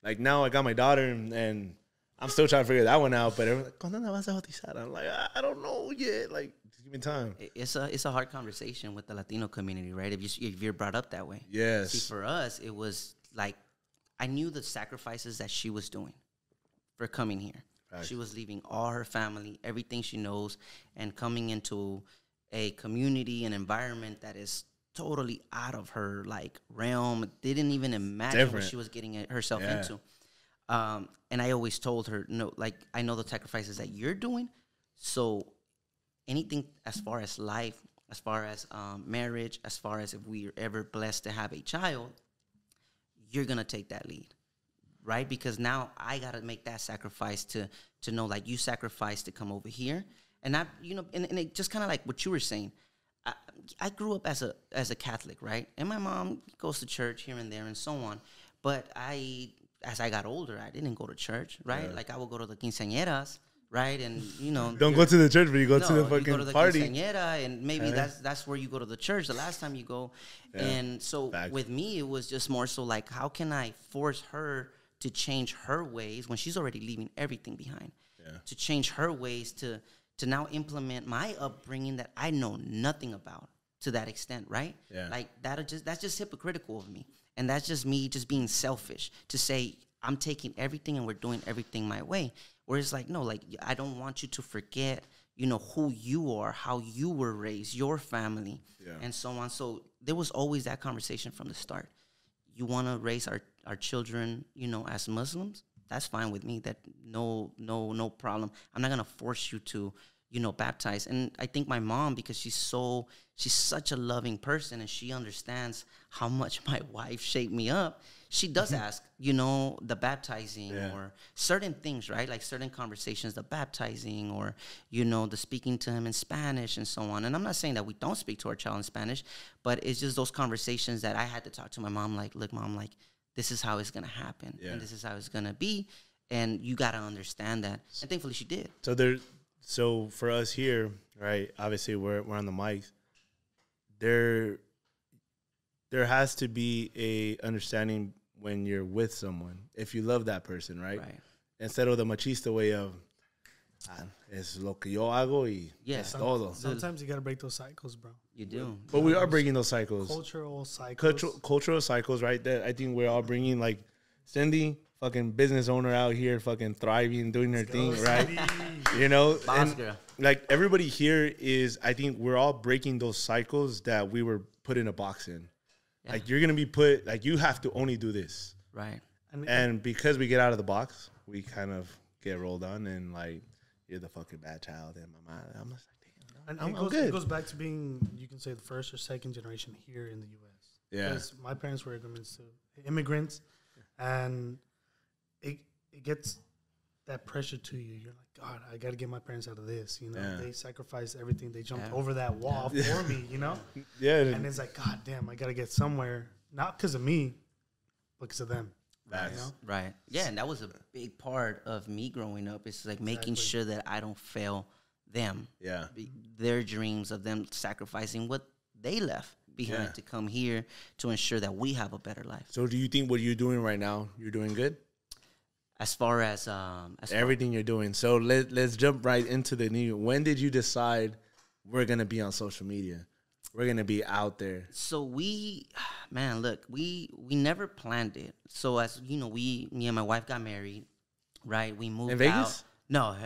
Like, now I got my daughter, and I'm still trying to figure that one out. But everyone's like, ¿Cuándo la vas a bautizar? I'm like, I don't know yet. Like, just give me time. It's a hard conversation with the Latino community, right? If you're brought up that way. Yes. See, for us, it was like, I knew the sacrifices that she was doing for coming here. Right. She was leaving all her family, everything she knows, and coming into a community, an environment that is totally out of her, like, realm. Didn't even imagine what she was getting herself into. And I always told her, no, like, I know the sacrifices that you're doing. So anything as far as life, as far as marriage, as far as if we're ever blessed to have a child, you're going to take that lead, right? Because now I got to make that sacrifice to know, like, you sacrificed to come over here. And I, you know, and it just kind of like what you were saying. I grew up as a Catholic, right? And my mom goes to church here and there and so on. But as I got older, I didn't go to church, right? Yeah. Like, I would go to the quinceañeras, right? And, you know. Don't go to the church, but you go to the fucking party. You go to the quinceañera, and maybe that's where you go to the church the last time you go. Yeah. And so with me, it was just more so like, how can I force her to change her ways when she's already leaving everything behind? Yeah. To change her ways to now implement my upbringing that I know nothing about to that extent, right? Yeah. Like, that's just hypocritical of me. And that's just me just being selfish to say, I'm taking everything and we're doing everything my way. Whereas, like, no, like, I don't want you to forget, you know, who you are, how you were raised, your family, and so on. So there was always that conversation from the start. You want to raise our children, you know, as Muslims? That's fine with me. That no problem. I'm not gonna force you to, you know, baptize. And I think my mom, because she's such a loving person, and she understands how much my wife shaped me up. She does ask, you know, the baptizing or certain things, right? Like certain conversations, the baptizing or, you know, the speaking to him in Spanish and so on. And I'm not saying that we don't speak to our child in Spanish, but it's just those conversations that I had to talk to my mom. Like, look, mom, like, this is how it's going to happen, and this is how it's going to be, and you got to understand that. And thankfully, she did. So for us here, right, obviously, we're on the mics. There has to be a understanding when you're with someone, if you love that person, right? Instead of the machista way of, es lo que yo hago y es todo. Sometimes you got to break those cycles, bro. You do. But we are breaking those cycles. Cultural cycles. Cultural cycles, right? That I think we're all bringing, like, Cindy, fucking business owner out here, fucking thriving, doing her thing, right? You know? And, like, everybody here is, I think we're all breaking those cycles that we were put in a box in. Yeah. Like, you're going to be put, like, you have to only do this. Right. And because we get out of the box, we kind of get rolled on and, like, you're the fucking bad child in my mind. I'm just like, and it goes back to being, you can say, the first or second generation here in the U.S. Yeah. Because my parents were immigrants, and it gets that pressure to you. You're like, God, I got to get my parents out of this. You know, they sacrificed everything. They jumped over that wall for me, you know? Yeah. And it's like, God damn, I got to get somewhere. Not because of me, but because of them. That's you know? Right. Yeah, and that was a big part of me growing up. It's like making sure that I don't fail them, their dreams of them sacrificing what they left behind to come here to ensure that we have a better life. So do you think what you're doing right now, you're doing good? As far as... everything you're doing. So let's jump right into the new. When did you decide we're going to be on social media? We're going to be out there? So we never planned it. So as you know, me and my wife got married, right? We moved out. In Vegas? No.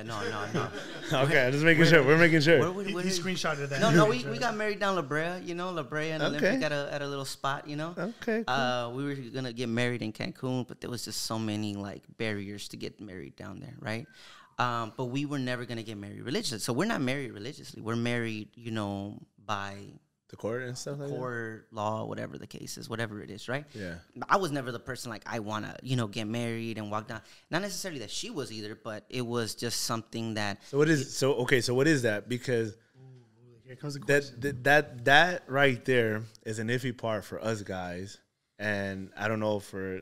Okay, just making sure. We're making sure. He screenshotted that. No, we got married down La Brea, you know, La Brea and Olympic at a little spot, you know. Okay, cool. We were going to get married in Cancun, but there was just so many, like, barriers to get married down there, right? But we were never going to get married religiously. So we're not married religiously. We're married, you know, by... the court and stuff like that? Court, law, whatever the case is, whatever it is, right? Yeah. I was never the person like, I want to, you know, get married and walk down. Not necessarily that she was either, but it was just something that... So what is... So what is that? Because... Here comes the question. That right there is an iffy part for us guys, and I don't know for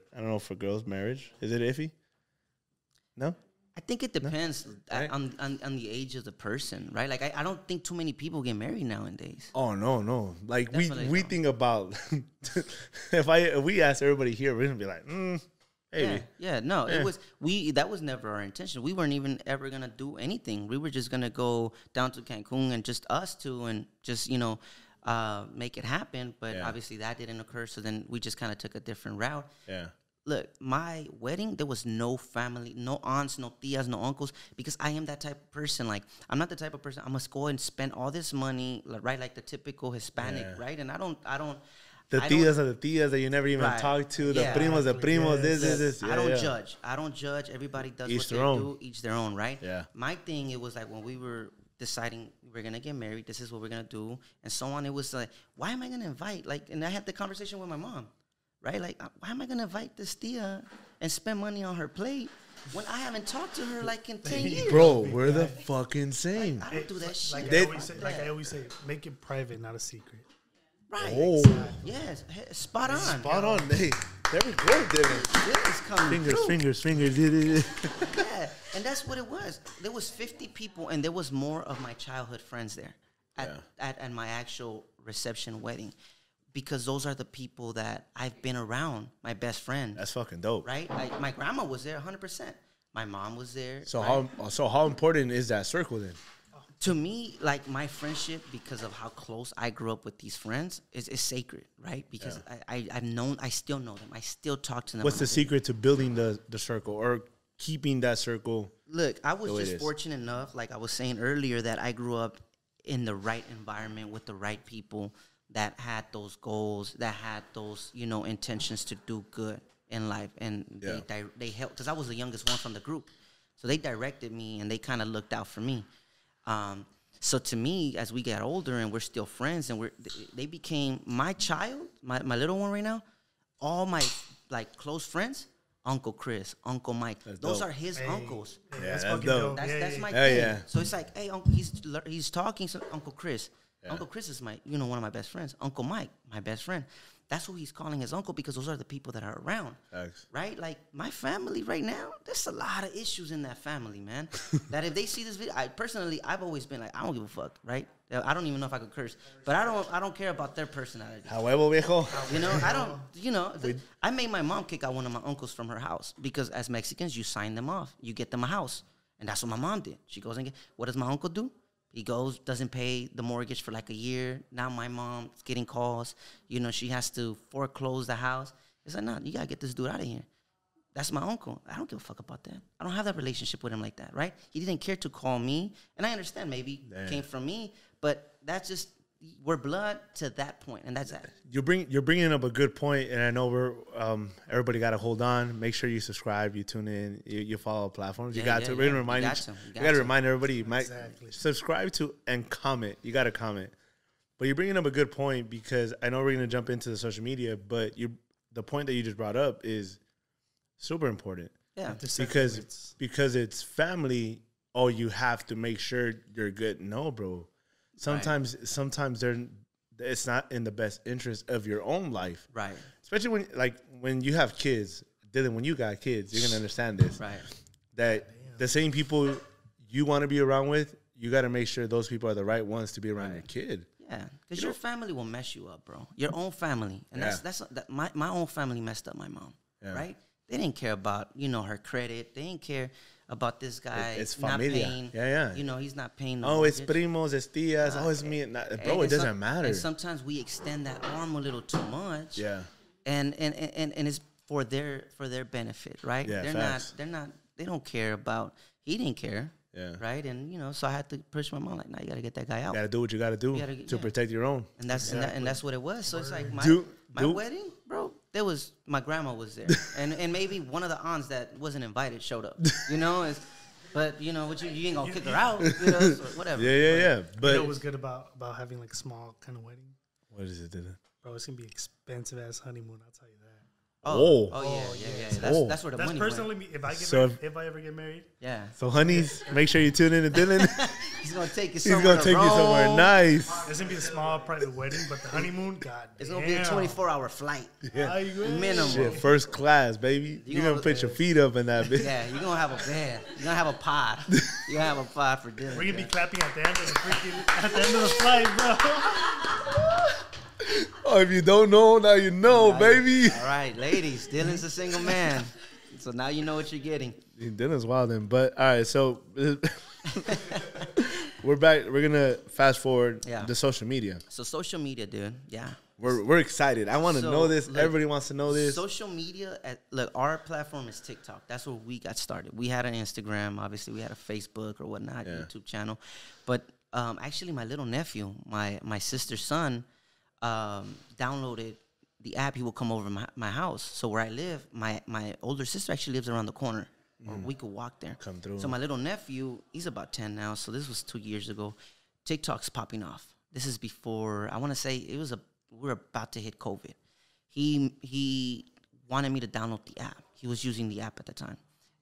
girls' marriage. Is it iffy? No, I think it depends on the age of the person, right? Like I don't think too many people get married nowadays. Oh no, like we think about if we ask everybody here, we're gonna be like, maybe. Yeah, it was that was never our intention. We weren't even ever gonna do anything. We were just gonna go down to Cancun and just us two and just, you know, make it happen. But obviously that didn't occur, so then we just kind of took a different route. Yeah. Look, my wedding, there was no family, no aunts, no tias, no uncles, because I am that type of person. Like, I'm not the type of person I must go and spend all this money, right? Like the typical Hispanic, right? And I don't. The tias are the tias that you never even talk to. The primos, the primos, this. Yeah, I don't judge. I don't judge. Everybody does what they do. Each their own, right? Yeah. My thing, it was like when we were deciding we're going to get married, this is what we're going to do, and so on. It was like, why am I going to invite? Like, and I had the conversation with my mom, right? Like, why am I going to invite this tia and spend money on her plate when I haven't talked to her like in 10 years? Bro, we're the fucking same. Like, I don't do that shit. Like I always say, make it private, not a secret. Right. Oh. Yes. Spot on. Spot on. Hey, there we go, Dylan. Fingers. Yeah. And that's what it was. There was 50 people, and there was more of my childhood friends there at my actual reception wedding, because those are the people that I've been around. My best friend. That's fucking dope. Right? Like, my grandma was there 100%. My mom was there. So how important is that circle then? To me, like, my friendship, because of how close I grew up with these friends, is sacred, right? Because I still know them. I still talk to them. What's the secret to building the circle or keeping that circle? Look, I was just fortunate enough, like I was saying earlier, that I grew up in the right environment with the right people that had those goals, that had those, you know, intentions to do good in life. And they helped, because I was the youngest one from the group. So they directed me and they kind of looked out for me. So to me, as we got older and we're still friends and they became my child, my little one right now, all my like close friends, Uncle Chris, Uncle Mike, those are his uncles. Yeah, that's dope. That's my thing. Yeah. So it's like, hey, uncle, he's talking. So Uncle Chris, Uncle Chris is one of my best friends. Uncle Mike, my best friend. That's who he's calling his uncle, because those are the people that are around, right? Like, my family right now, there's a lot of issues in that family, man, that if they see this video, I've always been like, I don't give a fuck, right? I don't even know if I could curse, but I don't care about their personality. However, viejo. You know, I don't, you know, I made my mom kick out one of my uncles from her house, because as Mexicans, you sign them off. You get them a house, and that's what my mom did. She goes and what does my uncle do? He goes, doesn't pay the mortgage for like a year. Now my mom's getting calls. You know, she has to foreclose the house. It's like, no, you got to get this dude out of here. That's my uncle. I don't give a fuck about that. I don't have that relationship with him like that, right? He didn't care to call me. And I understand maybe it came from me, but that's just, we're blood to that point, and that's that. You're bringing up a good point, and I know we're everybody got to hold on. Make sure you subscribe, you tune in, you follow platforms. You got to remind everybody. You might subscribe to and comment. You got to comment. But you're bringing up a good point, because I know we're going to jump into the social media, but the point that you just brought up is super important. Yeah, because it's family. Oh, you have to make sure you're good. No, bro. Sometimes it's not in the best interest of your own life. Right. Especially when you have kids. Dylan, when you got kids, you're going to understand this. Right. That the same people you want to be around with, you got to make sure those people are the right ones to be around your kid. Yeah. Because your family will mess you up, bro. Your own family. And my own family messed up my mom. Yeah. Right? They didn't care about, you know, her credit. They didn't care about this guy. It's familia. Not paying, you know, he's not paying. No mortgage. It's primos, it's tias. It's me. Bro, it doesn't matter. And sometimes we extend that arm a little too much. Yeah. And it's for their benefit, right? Yeah, they don't care about, he didn't care. Yeah. Right? And, you know, so I had to push my mom, like, nah, you got to get that guy out. You got to do what you got to do to protect your own. And that's that's what it was. So it's like my wedding, bro. My grandma was there, and maybe one of the aunts that wasn't invited showed up. You know, But you know, what you ain't gonna kick her out. You know, so whatever. Yeah. But you know what's good about having like a small kind of wedding? What is it, Dylan? Bro, it's gonna be expensive ass honeymoon. I'll tell you that. Oh yeah. That's where the money. That's personally went. Me. If I get married, if I ever get married. Yeah. So honeys, make sure you tune in to Dylan. He's gonna take you somewhere. Nice. It's gonna be a small private wedding, but the honeymoon, god. It's gonna be a 24-hour flight. Yeah. Minimum. Shit, first class, baby. You're gonna put your feet up in that bitch. Yeah. You're gonna have a bed. You're gonna have a pod. You're gonna have a pod for dinner. We're gonna be clapping at the end of the freaking at the end of the flight, bro. Oh, if you don't know, now you know, baby. All right, ladies, Dylan's a single man. So now you know what you're getting. Dylan's wilding, but all right, so we're back. We're going to fast forward to social media. So social media, dude, yeah. We're excited. I want to know this. Look, everybody wants to know this. Social media, look, our platform is TikTok. That's where we got started. We had an Instagram. Obviously, we had a Facebook or whatnot, YouTube channel. But actually, my little nephew, my sister's son, downloaded the app. He will come over my house. So where I live, my older sister actually lives around the corner. Or we could walk there. Come through. So my little nephew, he's about 10 now. So this was 2 years ago. TikTok's popping off. This is before, I want to say it was we're about to hit COVID. He wanted me to download the app. He was using the app at the time.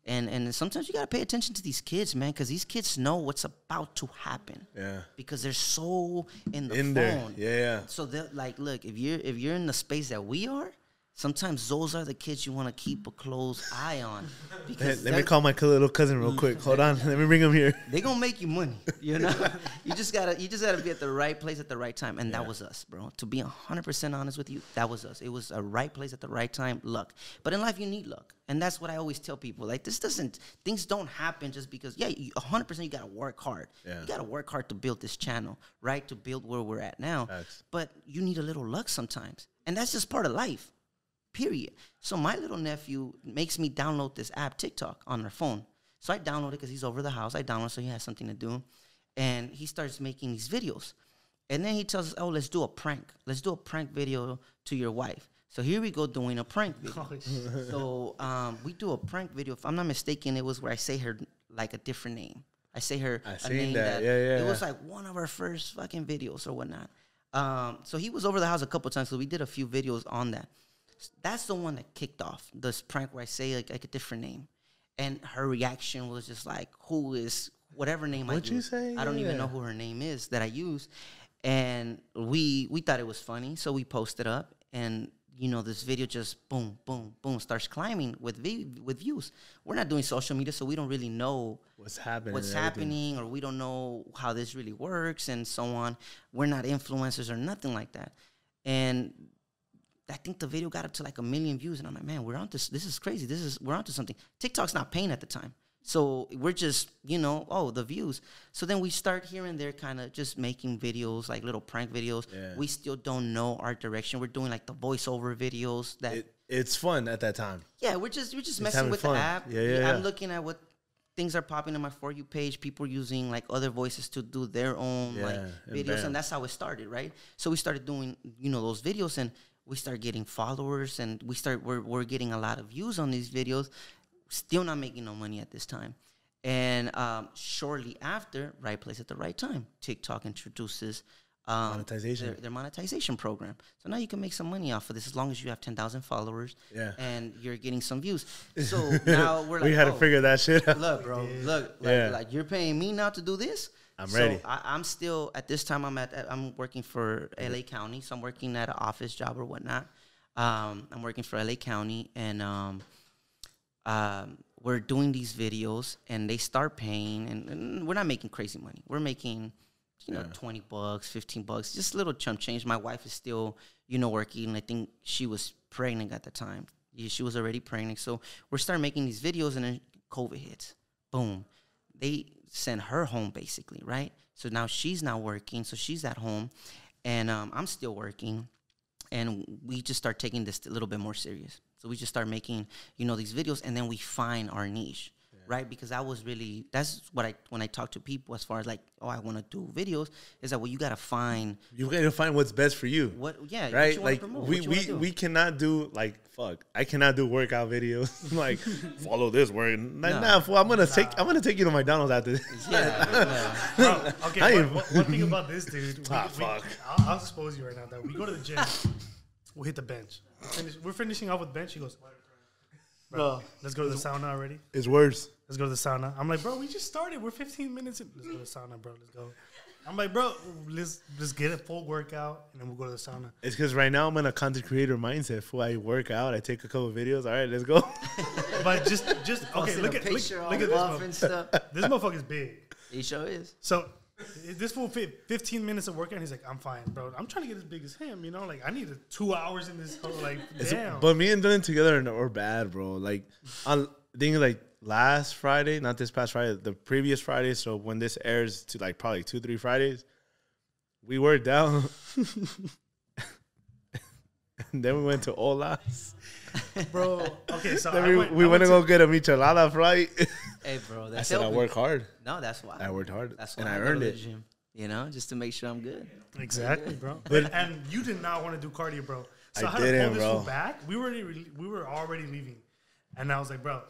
And sometimes you got to pay attention to these kids, man, because these kids know what's about to happen. Yeah. Because they're so in the phone. There. Yeah. So they're like, look, if you're in the space that we are, sometimes those are the kids you want to keep a close eye on. Because let me call my little cousin real quick. Hold on. Let me bring him here. They're going to make you money, you know? you just gotta be at the right place at the right time. And that was us, bro. To be 100% honest with you, that was us. It was a right place at the right time, luck. But in life, you need luck. And that's what I always tell people. Like, things don't happen just because, 100% you got to work hard. Yeah. You got to work hard to build this channel, right? To build where we're at now. That's... But you need a little luck sometimes. And that's just part of life, period. So my little nephew makes me download this app, TikTok, on their phone. So I download it because he's over the house. I download it so he has something to do. And he starts making these videos. And then he tells us, oh, let's do a prank. Let's do a prank video to your wife. So here we go doing a prank video. So we do a prank video. If I'm not mistaken, it was where I say her like a different name. I say her a name that. It was like one of our first fucking videos or whatnot. So he was over the house a couple times. So we did a few videos on that. That's the one that kicked off this prank where I say like a different name. And her reaction was just like, who is whatever name What'd I use. You say? I don't even know who her name is that I use. And we thought it was funny. So we posted up and you know, this video just boom, boom, boom starts climbing with views. We're not doing social media, so we don't really know what's happening, or we don't know how this really works and so on. We're not influencers or nothing like that. And I think the video got up to like 1 million views, and I'm like, man, we're on this. This is crazy. We're onto something. TikTok's not paying at the time, so we're just the views. So then we start here and there, kind of just making videos like little prank videos. Yeah. We still don't know our direction. We're doing like the voiceover videos that it's fun at that time. Yeah, we're just messing with the app. Yeah. I'm looking at what things are popping on my For You page. People using like other voices to do their own like videos, and that's how it started, right? So we started doing those videos and. We start getting followers, and we're getting a lot of views on these videos. Still not making no money at this time. And shortly after, right place at the right time, TikTok introduces their monetization program. So now you can make some money off of this as long as you have 10,000 followers and you're getting some views. So now we're like, we had to figure that shit out. Look, bro, like you're paying me now to do this? I'm ready. So I'm still at this time. I'm working for LA County, so I'm working at an office job or whatnot. I'm working for LA County, and we're doing these videos, and they start paying, and we're not making crazy money. We're making, $20, $15, just little chump change. My wife is still, working. I think she was pregnant at the time. Yeah, she was already pregnant, so we're starting making these videos, and then COVID hits. Boom. They sent her home, basically, right? So now she's not working, so she's at home, and I'm still working, and we just start taking this a little bit more serious. So we just start making, these videos, and then we find our niche. Yeah. right? Because I was really, that's what I, when I talk to people as far as like, oh, I want to do videos, is that, well, you got to find. You got to find what's best for you. What, yeah. Right? What you like, we cannot do, like, fuck, I cannot do workout videos. Like, follow this work. Like, no. Nah, fool, I'm going to take you to McDonald's after this. Yeah. Bro, okay, one thing about this, dude. I'll expose you right now that we go to the gym, we'll hit the bench. We're finishing off with bench. He goes, bro, let's go to the sauna already. It's worse. Let's go to the sauna. I'm like, bro, we just started. We're 15 minutes in. Let's go to the sauna, bro. Let's go. I'm like, bro, let's get a full workout, and then we'll go to the sauna. It's because right now I'm in a content creator mindset. Fool, I work out. I take a couple of videos. All right, let's go. But just okay, look at this motherfucker. This motherfucker's big. He sure is. So this fool fit 15 minutes of workout, and he's like, I'm fine, bro. I'm trying to get as big as him, you know? Like, I need 2 hours in this whole, like, damn. But me and Dylan together are bad, bro. Like, I think, like, last Friday, not this past Friday, the previous Friday, so when this airs to like probably 2-3 Fridays, we worked out. And then we went to Ola's. Bro, okay, so we went to go get a michelada, right? Hey, bro, that's I said I work hard. No, that's why. I worked hard. That's why and I earned it. Gym, you know, just to make sure I'm good. Exactly, bro. But, and you did not want to do cardio, bro. So I how didn't, to pull this bro. Back, we were already leaving. And I was like, bro,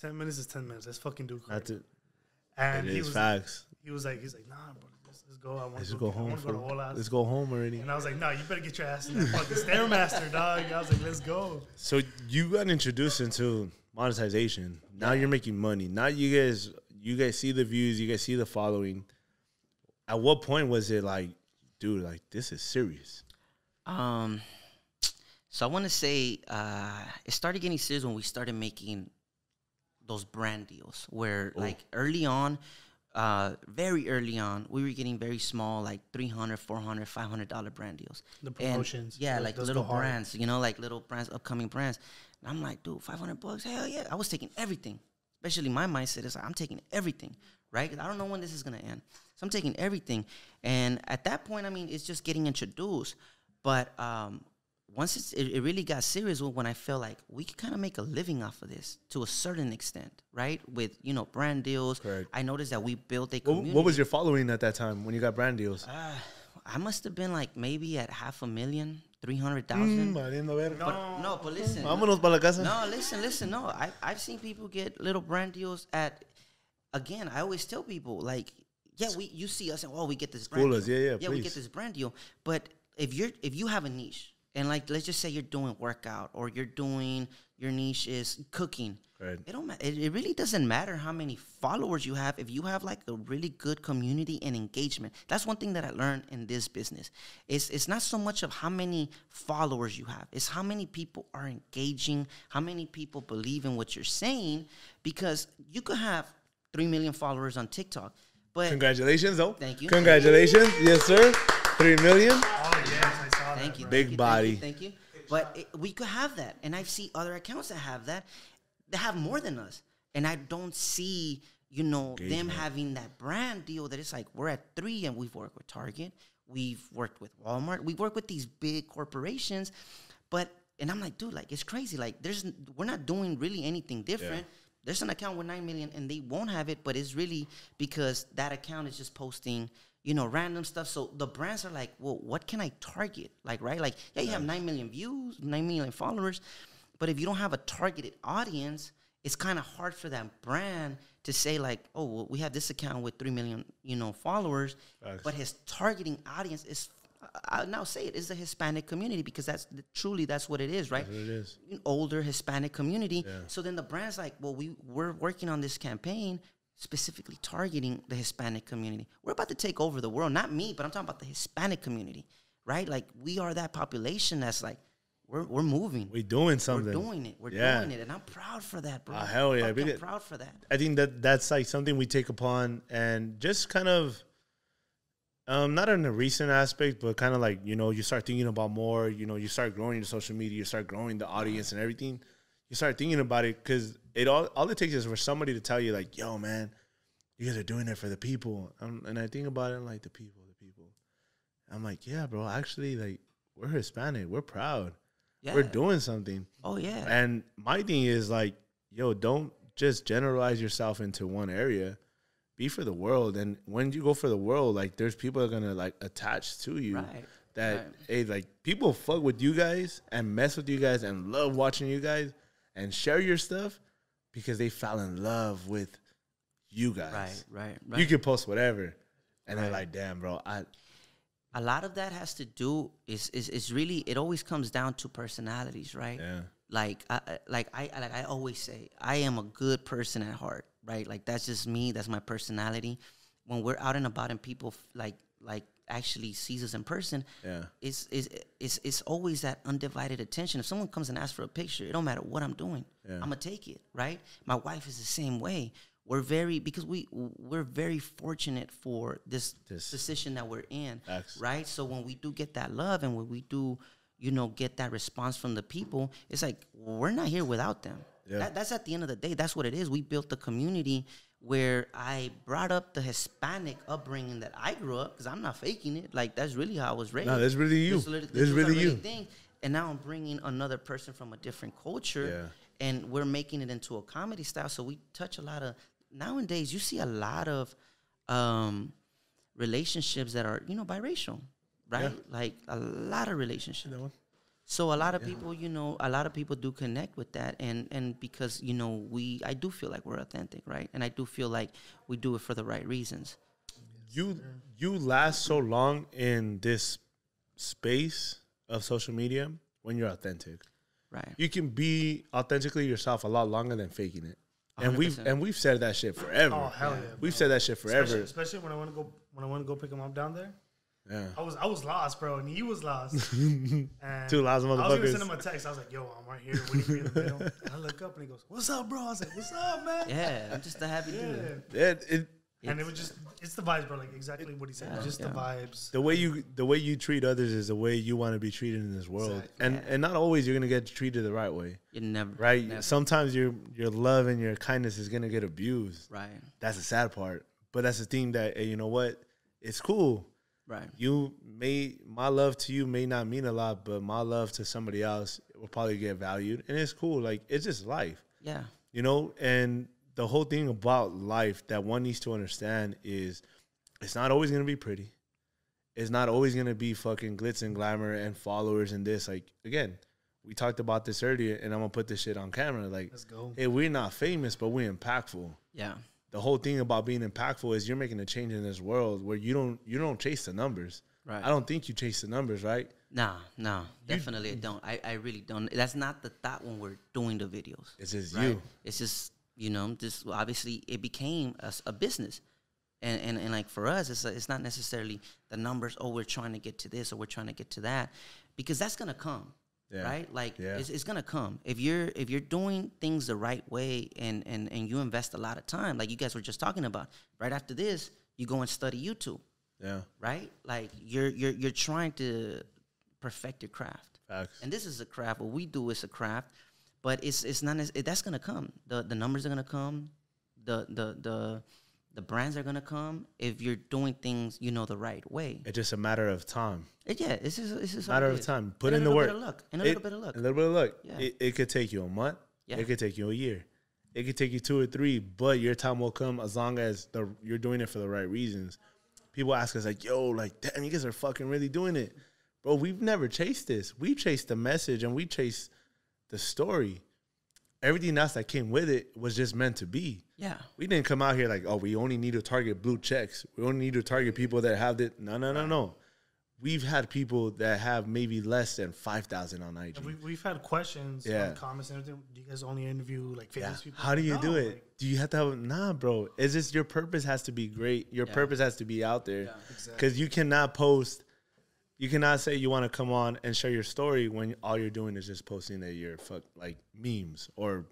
10 minutes is 10 minutes. Let's fucking do cardio. That's it. And it he is was facts. Like, he's like, nah, bro, let's go. I want to go home. Let's go home already. And I was like, no, you better get your ass in that fucking Stairmaster, dog. And I was like, let's go. So you got introduced into monetization. Now you're making money. Now you guys see the views. You guys see the following. At what point was it like, dude, like this is serious? So I want to say it started getting serious when we started making those brand deals where like early on, very early on, we were getting very small, like $300, $400, $500 brand deals. The promotions. And, yeah, like little brands, you know, like little brands, upcoming brands. And I'm like, dude, $500, hell yeah. I was taking everything. Especially my mindset is like, I'm taking everything, right? Because I don't know when this is going to end. So I'm taking everything. And at that point, I mean, it's just getting introduced. But once it really got serious when I felt like we could kind of make a living off of this to a certain extent, right? With, you know, brand deals. Correct. I noticed that we built a community. What was your following at that time when you got brand deals? I must have been like maybe at 500,000. 300,000. No, but listen. Vámonos para la casa. No, listen. No, I've seen people get little brand deals at. Again, I always tell people like, yeah, you see us and oh, we get this brand deal. Yeah, we get this brand deal. But if you have a niche and like let's just say you're doing workout or you're doing your niche is cooking. Right. It really doesn't matter how many followers you have if you have like a really good community and engagement. That's one thing that I learned in this business. It's not so much of how many followers you have. It's how many people are engaging, how many people believe in what you're saying, because you could have 3 million followers on TikTok. But congratulations, though. Thank you. Congratulations. Yes, sir. 3 million. Oh, yes. I saw that. Thank you. Big body. Thank you. But we could have that. And I see other accounts that have that. They have more than us. And I don't see, you know, them having that brand deal that it's like we're at 3 and we've worked with Target. We've worked with Walmart. We've worked with these big corporations. And I'm like, dude, like, it's crazy. Like, we're not doing really anything different. Yeah. There's an account with 9 million and they won't have it, but it's really because that account is just posting, you know, random stuff. So the brands are like, well, what can I target? Like, right? Like, yeah, you have 9 million views, 9 million followers. But if you don't have a targeted audience, it's kind of hard for that brand to say like, oh, well, we have this account with 3 million, you know, followers. Nice. But his targeting audience is, I'll now say it, is the Hispanic community because that's truly what it is, right? That's what it is. An older Hispanic community. Yeah. So then the brand's like, well, we're working on this campaign specifically targeting the Hispanic community. We're about to take over the world. Not me, but I'm talking about the Hispanic community, right? Like we are that population that's like, we're moving. We're doing something. We're doing it. We're doing it. And I'm proud for that, bro. Hell yeah. I'm proud for that. I think that's like something we take upon and just kind of, not in a recent aspect, but kind of like, you know, you start thinking about more, you know, you start growing your social media, you start growing the audience and everything. You start thinking about it because all it takes is for somebody to tell you like, yo, man, you guys are doing it for the people. And I think about it and like the people. I'm like, yeah, bro, actually, like we're Hispanic. We're proud. Yeah. We're doing something. Oh, yeah. And my thing is like, yo, don't just generalize yourself into one area. Be for the world. And when you go for the world, like, there's people that are going to, like, attach to you. Right. That, right. Hey, like, people fuck with you guys and mess with you guys and love watching you guys and share your stuff because they fell in love with you guys. Right. You can post whatever. And they're like, damn, bro. A lot of that has to do is really, it always comes down to personalities, right? Yeah. Like I always say, I am a good person at heart, right? Like, that's just me. That's my personality. When we're out and about and people like actually sees us in person, yeah, it's always that undivided attention. If someone comes and asks for a picture, it don't matter what I'm doing. Yeah. I'm gonna take it, right? My wife is the same way. We're very fortunate for this position that we're in, right? So when we do get that love and when we do, you know, get that response from the people, it's like, we're not here without them. Yeah. That's at the end of the day. That's what it is. We built a community where I brought up the Hispanic upbringing that I grew up, because I'm not faking it. Like, that's really how I was raised. No, that's really you. That's really you. Thing. And now I'm bringing another person from a different culture, yeah, and we're making it into a comedy style. So we touch a lot of... Nowadays, you see a lot of relationships that are, you know, biracial, right? Yeah. Like, a lot of relationships. So a lot of people, you know, a lot of people do connect with that. And because, you know, I do feel like we're authentic, right? And I do feel like we do it for the right reasons. You last so long in this space of social media when you're authentic. Right. You can be authentically yourself a lot longer than faking it. 100%. And we've said that shit forever. Oh, hell yeah! We've said that shit forever. Especially when I want to go pick him up down there. Yeah, I was lost, bro, and he was lost. And two lost motherfuckers. I was gonna send him a text. I was like, "Yo, I'm right here waiting for you in the middle." And I look up and he goes, "What's up, bro?" I was like, "What's up, man?" Yeah, I'm just a happy dude. Yeah, and it was just the vibes, bro. Like exactly what he said. Yeah, just the vibes. The way you treat others is the way you want to be treated in this world. Exactly. And not always you're gonna get treated the right way. You never right. Never. Sometimes your love and your kindness is gonna get abused. Right. That's the sad part. But that's the thing that, hey, you know what? It's cool. Right. My love to you may not mean a lot, but my love to somebody else will probably get valued. And it's cool. Like, it's just life. Yeah. You know, and the whole thing about life that one needs to understand is it's not always going to be pretty. It's not always going to be fucking glitz and glamour and followers and this. Like, again, we talked about this earlier, and I'm going to put this shit on camera. Like, let's go. Hey, we're not famous, but we're impactful. Yeah. The whole thing about being impactful is you're making a change in this world where you don't chase the numbers. Right. I don't think you chase the numbers, right? No, definitely I don't. I really don't. That's not the thought when we're doing the videos. It's just right? you. It's just, you know, just obviously it became a business. And like for us, it's not necessarily the numbers, oh, we're trying to get to this or we're trying to get to that, because that's going to come. Yeah. Right? Like, yeah, it's going to come. If you're doing things the right way and you invest a lot of time, like you guys were just talking about, right after this, you go and study YouTube. Yeah. Right? Like, you're trying to perfect your craft. Facts. And this is a craft. What we do is a craft, but that's going to come. The numbers are going to come. The brands are going to come if you're doing things, you know, the right way. It's just a matter of time. It's just a matter of time. Put in the work. A little bit of luck. Yeah. It could take you a month. Yeah. It could take you a year. It could take you 2 or 3, but your time will come as long as you're doing it for the right reasons. People ask us like, yo, like, damn, you guys are fucking really doing it. Bro, we've never chased this. We chased the message and we chased the story. Everything else that came with it was just meant to be. Yeah. We didn't come out here like, oh, we only need to target blue checks. We only need to target people that have it. No. We've had people that have maybe less than 5,000 on IG. We've had questions, and comments and everything. Do you guys only interview like famous people? How do you do it? Like, do you have to have, nah, bro. It's just your purpose has to be great. Your purpose has to be out there. Because you cannot post. You cannot say you want to come on and share your story when all you're doing is just posting that you're like memes or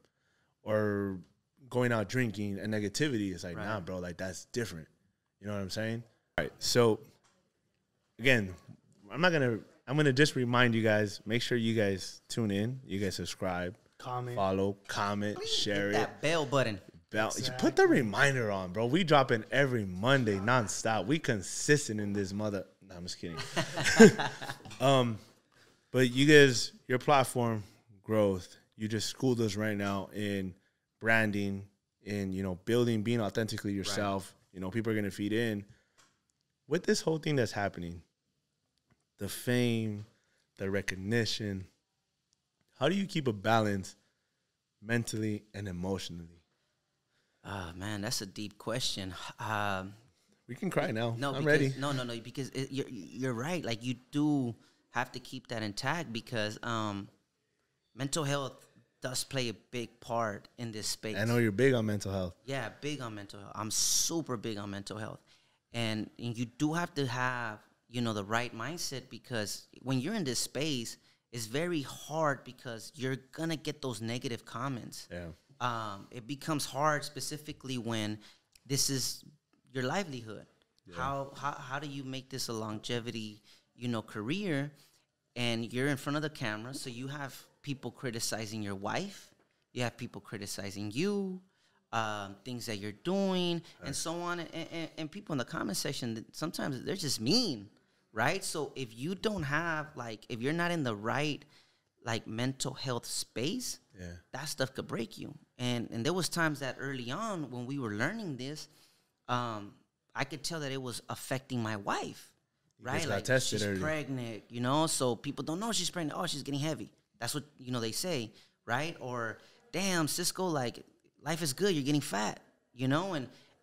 going out drinking and negativity. It's like, nah, bro, like that's different. You know what I'm saying? All right. So again, I'm going to just remind you guys, make sure you guys tune in. You guys subscribe, follow, comment, please share it. That bell button. Exactly. Put the reminder on, bro. We dropping every Monday nonstop. We consistent in this mother. No, I'm just kidding. But you guys, your platform growth, you just schooled us right now in branding, in, you know, building, being authentically yourself. Right. You know, people are going to feed in. With this whole thing that's happening, the fame, the recognition, how do you keep a balance mentally and emotionally? Ah, man, that's a deep question. We can cry now. No, I'm ready. No, because you're right. Like, you do have to keep that intact because mental health does play a big part in this space. I know you're big on mental health. Yeah, big on mental health. I'm super big on mental health. And you do have to have, you know, the right mindset, because when you're in this space, it's very hard because you're going to get those negative comments. Yeah. It becomes hard specifically when this is your livelihood. Yeah. How do you make this a longevity, you know, career? And you're in front of the camera, so you have people criticizing your wife, you have people criticizing you, things that you're doing, right, and so on. And people in the comment section, sometimes they're just mean, right? So if you don't have, like, if you're not in the right, like, mental health space, yeah, that stuff could break you. And there was times that early on when we were learning this, I could tell that it was affecting my wife, right? Like, she's pregnant, you know, so people don't know she's pregnant. Oh, she's getting heavy. That's what, you know, they say, right? Or, damn, Cisco, like, life is good. You're getting fat, you know?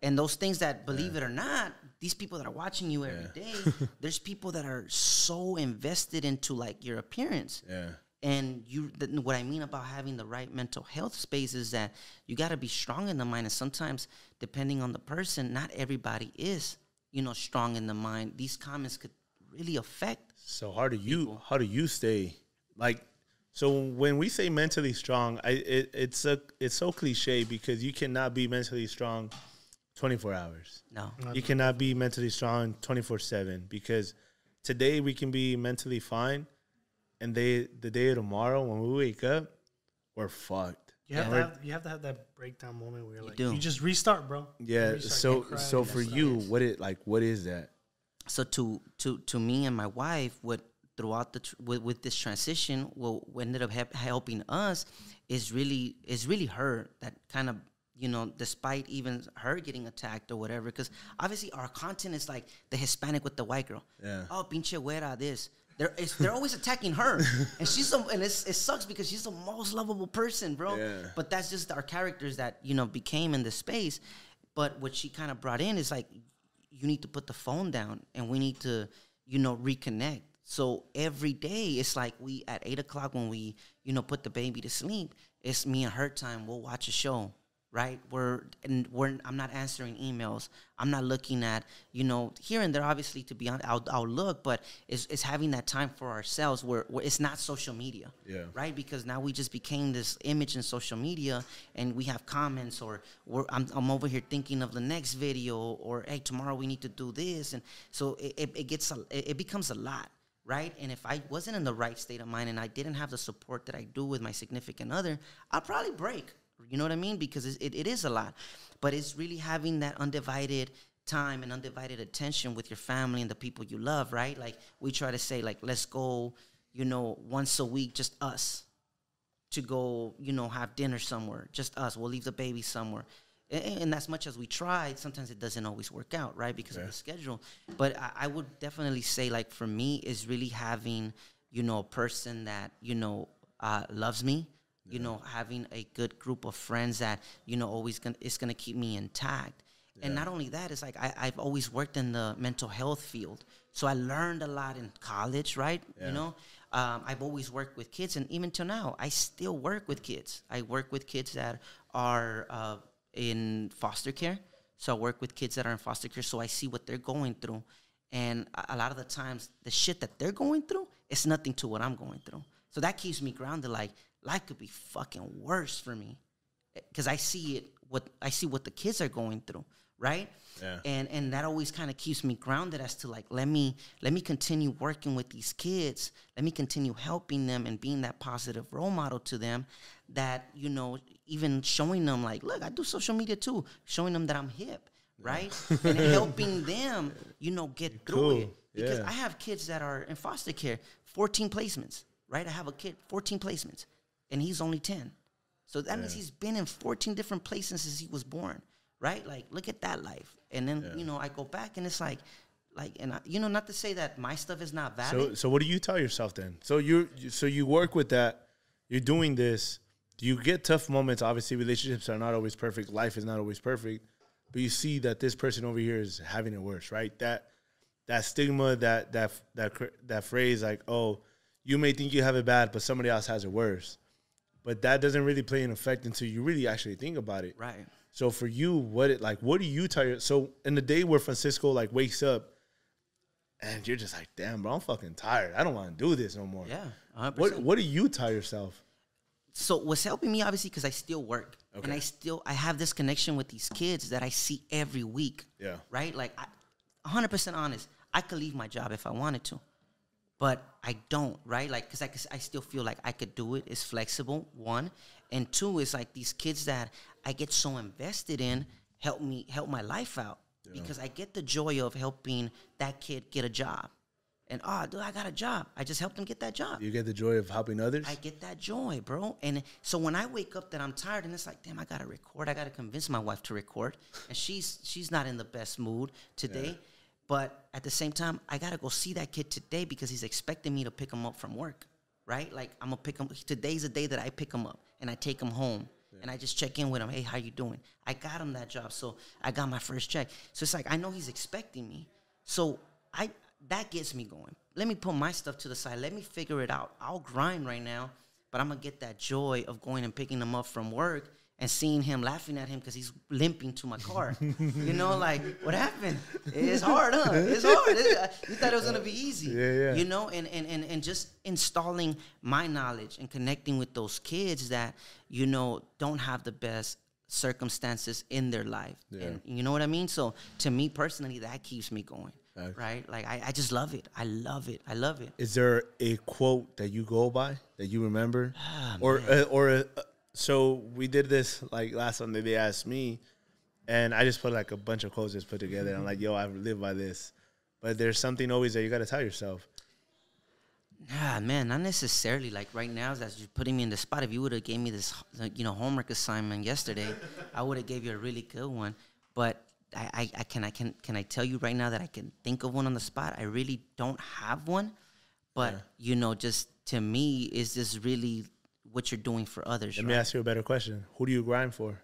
And those things that, believe it or not, these people that are watching you every day, there's people that are so invested into, like, your appearance. Yeah. And what I mean about having the right mental health space is that you got to be strong in the mind. And sometimes, depending on the person, not everybody is, you know, strong in the mind. These comments could really affect. So how do you stay, like, so when we say mentally strong, it's so cliche because you cannot be mentally strong 24 hours. No. You cannot be mentally strong 24/7 because today we can be mentally fine, and the day of tomorrow when we wake up, we're fucked. You have to have that breakdown moment where you're you just restart, bro. Yeah. Restart, so for you, what is that? So to me and my wife, throughout this transition, what ended up helping us is really her. That kind of, you know, despite even her getting attacked or whatever, because obviously our content is like the Hispanic with the white girl. Yeah. Oh, pinche güera, this. They're always attacking her, and it sucks because she's the most lovable person, bro. Yeah. But that's just our characters that, you know, became in the space. But what she kind of brought in is like, you need to put the phone down, and we need to, you know, reconnect. So every day, it's like we, at 8 o'clock when we, you know, put the baby to sleep, it's me and her time. We'll watch a show, right? I'm not answering emails. I'm not looking at, you know, here and there, obviously, to be honest, I'll look, but it's having that time for ourselves where it's not social media, yeah, right? Because now we just became this image in social media, and we have comments, or I'm over here thinking of the next video, or, hey, tomorrow we need to do this. And so it becomes a lot. Right? And if I wasn't in the right state of mind and I didn't have the support that I do with my significant other, I'll probably break. You know what I mean? Because it is a lot. But it's really having that undivided time and undivided attention with your family and the people you love, right? Like, we try to say, like, let's go, you know, once a week, just us, to go, you know, have dinner somewhere, just us. We'll leave the baby somewhere. And as much as we tried, sometimes it doesn't always work out, right, because of the schedule. But I would definitely say, like, for me, is really having, you know, a person that, you know, loves me, you know, having a good group of friends that, you know, is going to keep me intact. Yeah. And not only that, it's like I've always worked in the mental health field. So I learned a lot in college, right, you know. I've always worked with kids, and even till now, I still work with kids. I work with kids that are in foster care. So I work with kids that are in foster care, so I see what they're going through. And a lot of the times, the shit that they're going through is nothing to what I'm going through. So that keeps me grounded, like, life could be fucking worse for me, because I see what the kids are going through, right? Yeah. And that always kind of keeps me grounded as to, like, let me continue working with these kids. Let me continue helping them and being that positive role model to them, that, you know, even showing them, like, look, I do social media too, showing them that I'm hip, right? And helping them, you know, get through it. Because I have kids that are in foster care, 14 placements, right? I have a kid, 14 placements, and he's only 10. So that means he's been in 14 different places since he was born, right? Like, look at that life. And then, you know, I go back and it's like, and I, you know, not to say that my stuff is not valid. So what do you tell yourself then? So you work with that. You're doing this. You get tough moments. Obviously, relationships are not always perfect. Life is not always perfect. But you see that this person over here is having it worse, right? That stigma, that phrase, like, oh, you may think you have it bad, but somebody else has it worse. But that doesn't really play an effect until you really actually think about it. Right. So for you, what do you tell yourself? So in the day where Francisco, like, wakes up and you're just like, damn, bro, I'm fucking tired. I don't want to do this no more. Yeah, 100%. What do you tell yourself? So what's helping me, obviously, because I still work. Okay. And I have this connection with these kids that I see every week. Yeah. Right? Like, 100% honest, I could leave my job if I wanted to. But I don't, right? Like, because I still feel like I could do it. It's flexible, one. And two, it's like these kids that I get so invested in help my life out. Yeah. Because I get the joy of helping that kid get a job. And, oh, dude, I got a job. I just helped them get that job. You get the joy of helping others? I get that joy, bro. And so when I wake up that I'm tired and it's like, damn, I got to record. I got to convince my wife to record. And she's not in the best mood today. Yeah. But at the same time, I got to go see that kid today because he's expecting me to pick him up from work, right? Like, I'm going to pick him. Today's the day that I pick him up and I take him home. Yeah. And I just check in with him. Hey, how you doing? I got him that job, so I got my first check. So it's like, I know he's expecting me. So that gets me going. Let me put my stuff to the side. Let me figure it out. I'll grind right now, but I'm going to get that joy of going and picking him up from work and seeing him, laughing at him because he's limping to my car. You know, like, what happened? It's hard, huh? It's hard. You thought it was going to be easy. Yeah, yeah. You know, and just installing my knowledge and connecting with those kids that, you know, don't have the best circumstances in their life. Yeah. And you know what I mean? So to me personally, that keeps me going, right? Like, I just love it. I love it. I love it. Is there a quote that you go by that you remember? So we did this, like, last Sunday. They asked me, and I just put, like, a bunch of quotes just put together. And I'm like, yo, I've lived by this. But there's something always that you got to tell yourself. Nah, man, not necessarily. Like, right now, that's just putting me in the spot. If you would have gave me this, you know, homework assignment yesterday, I would have gave you a really good one. But I can tell you right now that I can think of one on the spot. I really don't have one. But, you know, just to me, is this really what you're doing for others? Let me ask you a better question. Who do you grind for?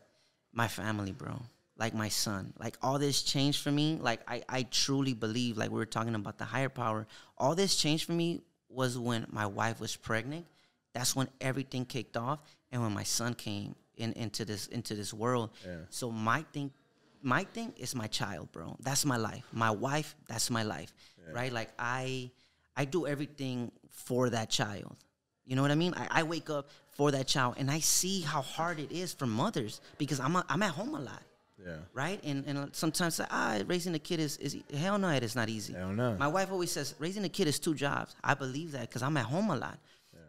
My family, bro. Like, my son. Like, all this changed for me. Like, I truly believe, like, we were talking about the higher power. All this changed for me was when my wife was pregnant. That's when everything kicked off, and when my son came into this world. Yeah. So my thing is my child, bro. That's my life. My wife, that's my life. Yeah. Right? Like, I do everything for that child. You know what I mean? I wake up for that child, and I see how hard it is for mothers because I'm at home a lot. Yeah. Right? And sometimes, raising a kid is hell no, it is not easy. Hell no. My wife always says, raising a kid is two jobs. I believe that because I'm at home a lot.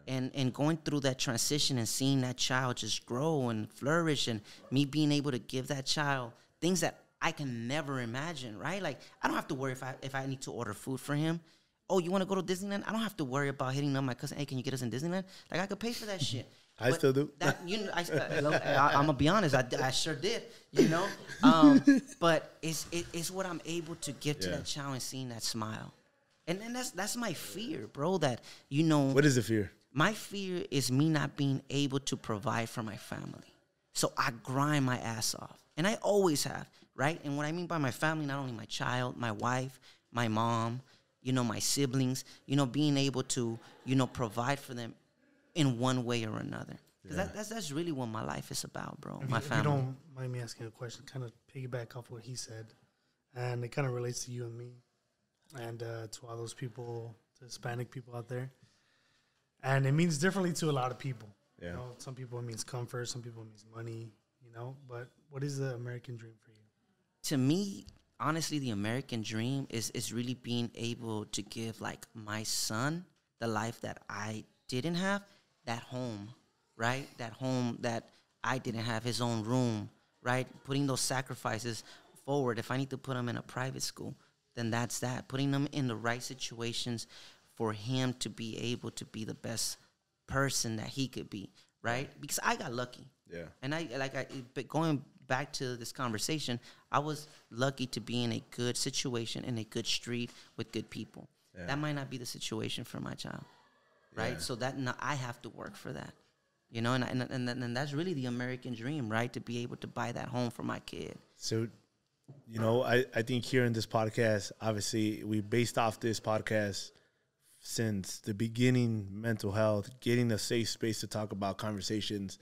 Yeah. And going through that transition and seeing that child just grow and flourish, and me being able to give that child things that I can never imagine, right? Like, I don't have to worry if I need to order food for him. Oh, you want to go to Disneyland? I don't have to worry about hitting up my cousin. Hey, can you get us in Disneyland? Like, I could pay for that shit. I still do. That, you know, I'm gonna be honest. I sure did. You know, but it's what I'm able to give to that child and seeing that smile, and that's my fear, bro. That, you know, what is the fear? My fear is me not being able to provide for my family. So I grind my ass off, and I always have, right? And what I mean by my family, not only my child, my wife, my mom, you know, my siblings, you know, being able to, you know, provide for them in one way or another. Because that's really what my life is about, bro, my family. If you don't mind me asking a question, kind of piggyback off what he said, and it kind of relates to you and me and to all those people, the Hispanic people out there. And it means differently to a lot of people. Yeah. You know, some people it means comfort, some people it means money, you know. But what is the American dream for you? To me, honestly, the American dream is really being able to give, like, my son the life that I didn't have, that home, right? That home that I didn't have, his own room, right? Putting those sacrifices forward. If I need to put him in a private school, then that's that. Putting him in the right situations for him to be able to be the best person that he could be, right? Because I got lucky. Yeah. And but going back to this conversation, I was lucky to be in a good situation, in a good street with good people. Yeah. That might not be the situation for my child, right? Yeah. So that I have to work for that, you know. And that's really the American dream, right? To be able to buy that home for my kid. So, you know, I think here in this podcast, obviously, we based off this podcast since the beginning, mental health, getting a safe space to talk about conversations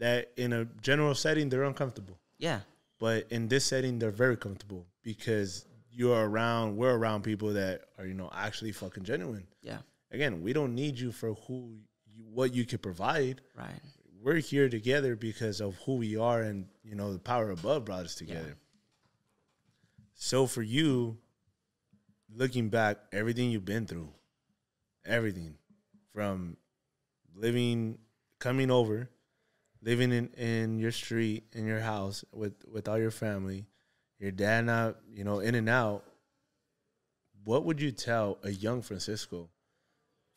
that in a general setting, they're uncomfortable. Yeah. But in this setting, they're very comfortable because we're around people that are, you know, actually fucking genuine. Yeah. Again, we don't need you for what you could provide. Right. We're here together because of who we are and, you know, the power above brought us together. Yeah. So for you, looking back, everything you've been through, everything from coming over, living in your street, in your house with all your family, your dad not, you know, in and out, what would you tell a young Francisco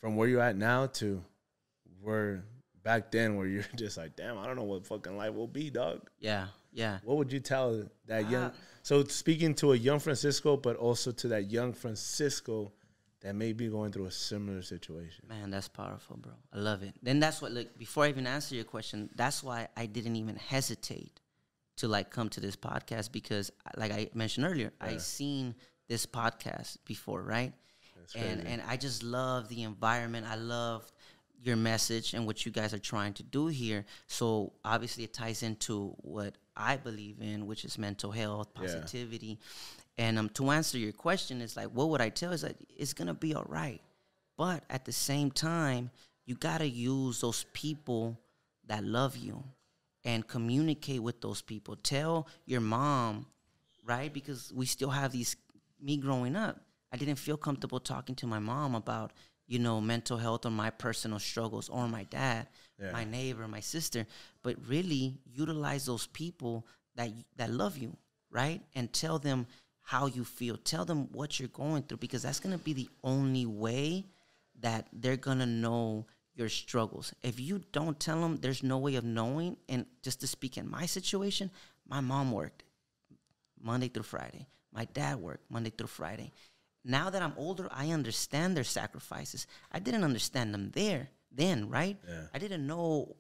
from where you're at now to where back then where you're just like, damn, I don't know what fucking life will be, dog? Yeah. Yeah. What would you tell that young? So speaking to a young Francisco, but also to that young Francisco that may be going through a similar situation. Man, that's powerful, bro. I love it. Then that's what, look, before I even answer your question, that's why I didn't even hesitate to, like, come to this podcast because, like I mentioned earlier, I seen this podcast before, right? That's and I just love the environment. I love your message and what you guys are trying to do here. So obviously it ties into what I believe in, which is mental health, positivity. Yeah. And to answer your question, it's like, what would I tell? Is that it's going to be all right. But at the same time, you got to use those people that love you and communicate with those people. Tell your mom, right? Because we still have these, me growing up, I didn't feel comfortable talking to my mom about, you know, mental health or my personal struggles, or my dad, my neighbor, my sister, but really utilize those people that love you, right? And tell them how you feel. Tell them what you're going through, because that's going to be the only way that they're going to know your struggles. If you don't tell them, there's no way of knowing. And just to speak in my situation, my mom worked Monday through Friday. My dad worked Monday through Friday. Now that I'm older, I understand their sacrifices. I didn't understand them then, right? Yeah. I didn't know,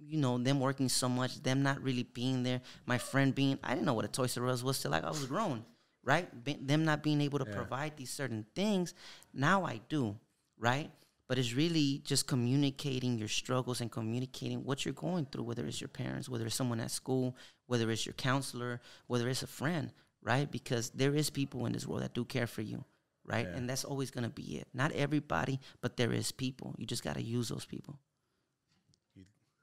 you know, them working so much, them not really being there, my friend being, I didn't know what a Toys R Us was till like I was grown, right? Them not being able to provide these certain things. Now I do, right? But it's really just communicating your struggles and communicating what you're going through, whether it's your parents, whether it's someone at school, whether it's your counselor, whether it's a friend, right? Because there is people in this world that do care for you, right? Yeah. And that's always going to be it. Not everybody, but there is people. You just got to use those people.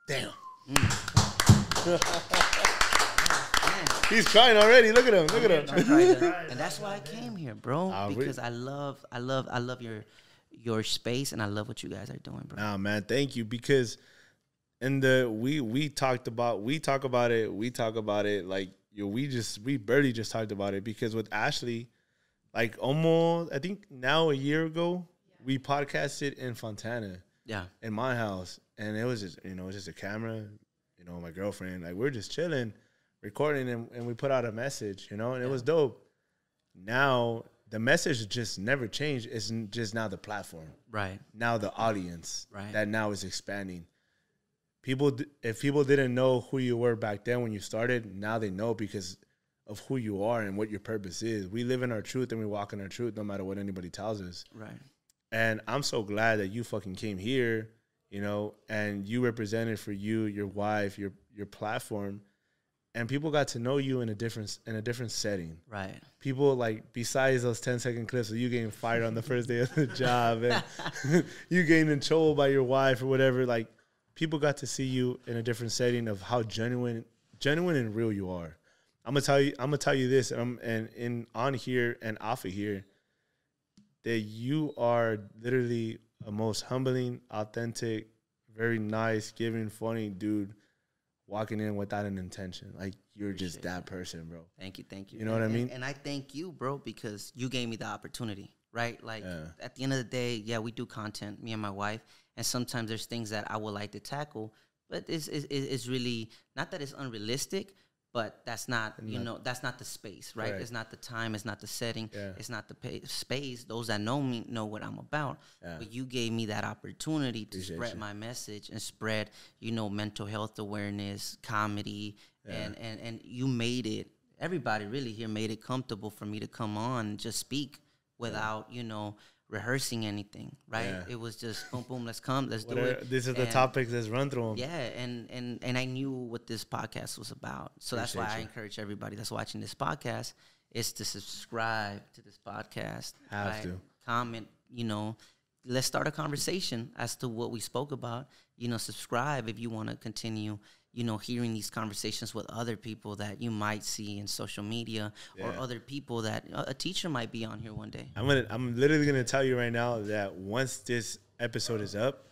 Damn. Mm. He's crying already. Look at him. Look at him. And that's why I came here, bro. Because I love your space, and I love what you guys are doing, bro. Nah, man, thank you. Because we talk about it like, yo, we barely just talked about it, because with Ashley, like almost, I think now a year ago, we podcasted in Fontana, in my house, and it was just, you know, just a camera, you know, my girlfriend, like we're just chilling, recording, and we put out a message, you know, and it was dope. Now the message just never changed. It's just now the platform, right? Now the audience, right? That now is expanding. If people didn't know who you were back then when you started, now they know because of who you are and what your purpose is. We live in our truth and we walk in our truth no matter what anybody tells us. Right. And I'm so glad that you fucking came here, you know, and you represented for you, your wife, your platform, and people got to know you in a different setting. Right. People, like, besides those 10-second clips of you getting fired on the first day of the job and you getting in trouble by your wife or whatever, like, people got to see you in a different setting of how genuine and real you are. I'm gonna tell you this, and on here and off of here, that you are literally a most humbling, authentic, very nice, giving, funny dude, walking in without an intention. Like, you're just that person, bro. Thank you. You know what I mean? And I thank you, bro, because you gave me the opportunity, right? Like, at the end of the day, we do content, me and my wife. And sometimes there's things that I would like to tackle, But it's really not that it's unrealistic, but that's not, you know, that's not the space, right? It's not the time. It's not the setting. It's not the space. Those that know me know what I'm about. But you gave me that opportunity to spread my message and spread, you know, mental health awareness, comedy, and you made it. Everybody really here made it comfortable for me to come on and just speak without, you know, rehearsing anything, right? It was just boom, boom, let's come, let's do it. These are the topics, let's run through them. Yeah, and I knew what this podcast was about. So that's why I encourage everybody that's watching this podcast is to subscribe to this podcast. Have to. Comment, you know, let's start a conversation as to what we spoke about. You know, subscribe if you want to continue, you know, hearing these conversations with other people that you might see in social media or other people that a teacher might be on here one day. I'm literally gonna tell you right now that once this episode is up,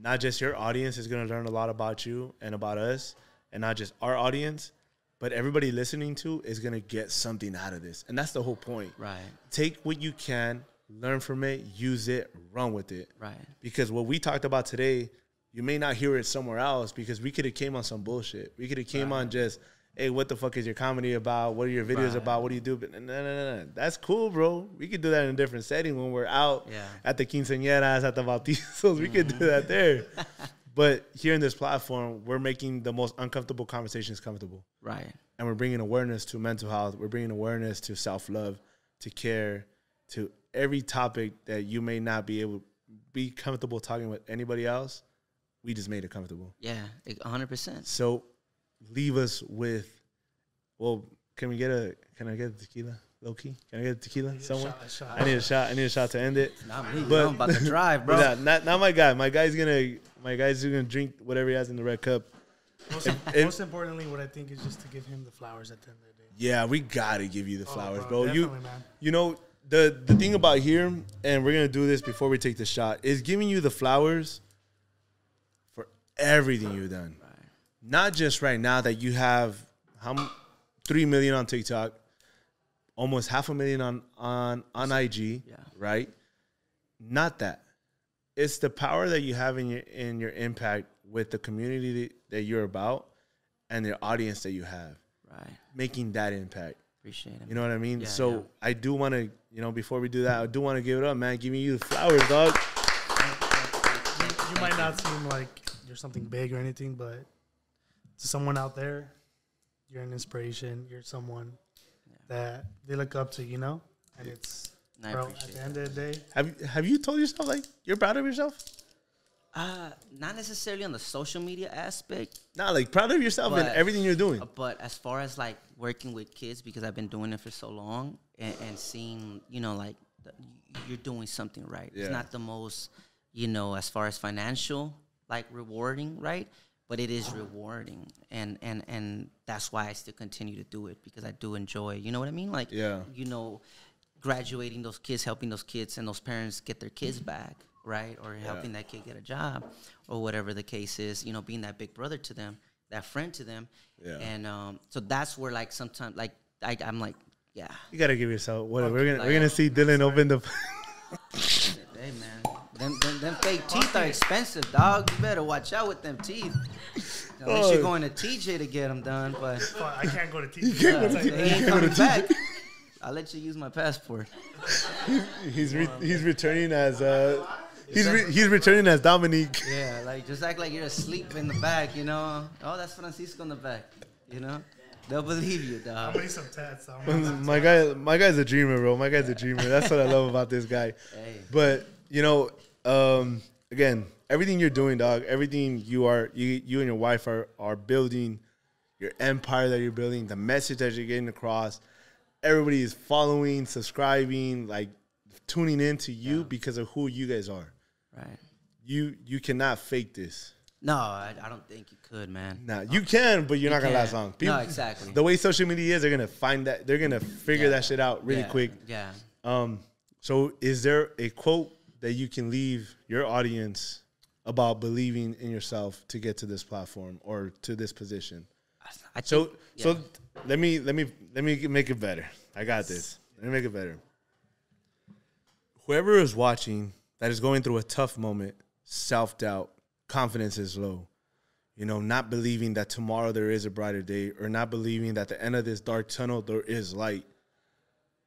not just your audience is gonna learn a lot about you and about us, and not just our audience, but everybody listening to is gonna get something out of this. And that's the whole point. Right. Take what you can, learn from it, use it, run with it. Right. Because what we talked about today, you may not hear it somewhere else because we could have came on some bullshit. We could have came on just, hey, what the fuck is your comedy about? What are your videos about? What do you do? But no. That's cool, bro. We could do that in a different setting when we're out at the quinceañeras, at the bautizos. We could do that there. But here in this platform, we're making the most uncomfortable conversations comfortable. Right. And we're bringing awareness to mental health. We're bringing awareness to self-love, to care, to every topic that you may not be able to be comfortable talking with anybody else. We just made it comfortable. Yeah, 100%. So leave us with, well, can I get a tequila? Low key? Can I get a tequila? Someone? I need a shot. I need a shot to end it. Not me. But, I'm about to drive, bro. Not my guy. My guy's gonna drink whatever he has in the red cup. Most importantly, what I think is just to give him the flowers at the end of the day. Yeah, we gotta give you the flowers, bro. You know, the thing about here, and we're gonna do this before we take the shot, is giving you the flowers. Everything you've done, not just right now that you have 3 million on TikTok, almost 500,000 on IG, right? Not that. It's the power that you have in your impact with the community that you're about and the audience that you have, right? Making that impact. Appreciate it. You know what I mean? Yeah, so yeah. I do want to, you know, before we do that, I do want to give it up, man. Giving you the flowers, dog. You might not seem like you're something big or anything, but to someone out there, you're an inspiration. You're someone that they look up to, you know? And it's, bro, at the end of the day. Have you told yourself, like, you're proud of yourself? Not necessarily on the social media aspect. Nah, like, proud of yourself and everything you're doing. But as far as, like, working with kids, because I've been doing it for so long, and seeing, you know, like, you're doing something right. Yeah. It's not the most, you know, as far as financial, like, rewarding, right? But it is rewarding, and that's why I still continue to do it, because I do enjoy, you know what I mean? Like, you know, graduating those kids, helping those kids and those parents get their kids back, right? Or helping that kid get a job or whatever the case is, you know, being that big brother to them, that friend to them. Yeah. And so that's where, like, sometimes, like, I'm like, yeah. You got to give yourself whatever. Okay, we're gonna see Dylan open the... Hey, man. Them fake teeth are expensive, dog. You better watch out with them teeth. Unless you're going to TJ to get them done, but I can't go to TJ. He ain't coming back. I'll let you use my passport. He's returning as he's returning as Dominique. Yeah, like, just act like you're asleep in the back, you know. Oh, that's Francisco in the back, you know. They'll believe you, dog. I'll need some tats. My guy's a dreamer, bro. My guy's a dreamer. That's what I love about this guy. Hey. But you know, again, everything you're doing, dog. Everything you and your wife are building, your empire that you're building, the message that you're getting across. Everybody is following, subscribing, like, tuning in to you because of who you guys are. Right. You cannot fake this. No, I don't think you could, man. No, you can, but you're not going to last long. People, no, exactly. The way social media is, they're going to find that. They're going to figure that shit out really quick. Yeah. So is there a quote that you can leave your audience about believing in yourself to get to this platform or to this position? I think, so let me make it better. I got this. Let me make it better. Whoever is watching that is going through a tough moment, self-doubt, confidence is low. you know, not believing that tomorrow there is a brighter day, or not believing that at the end of this dark tunnel there is light.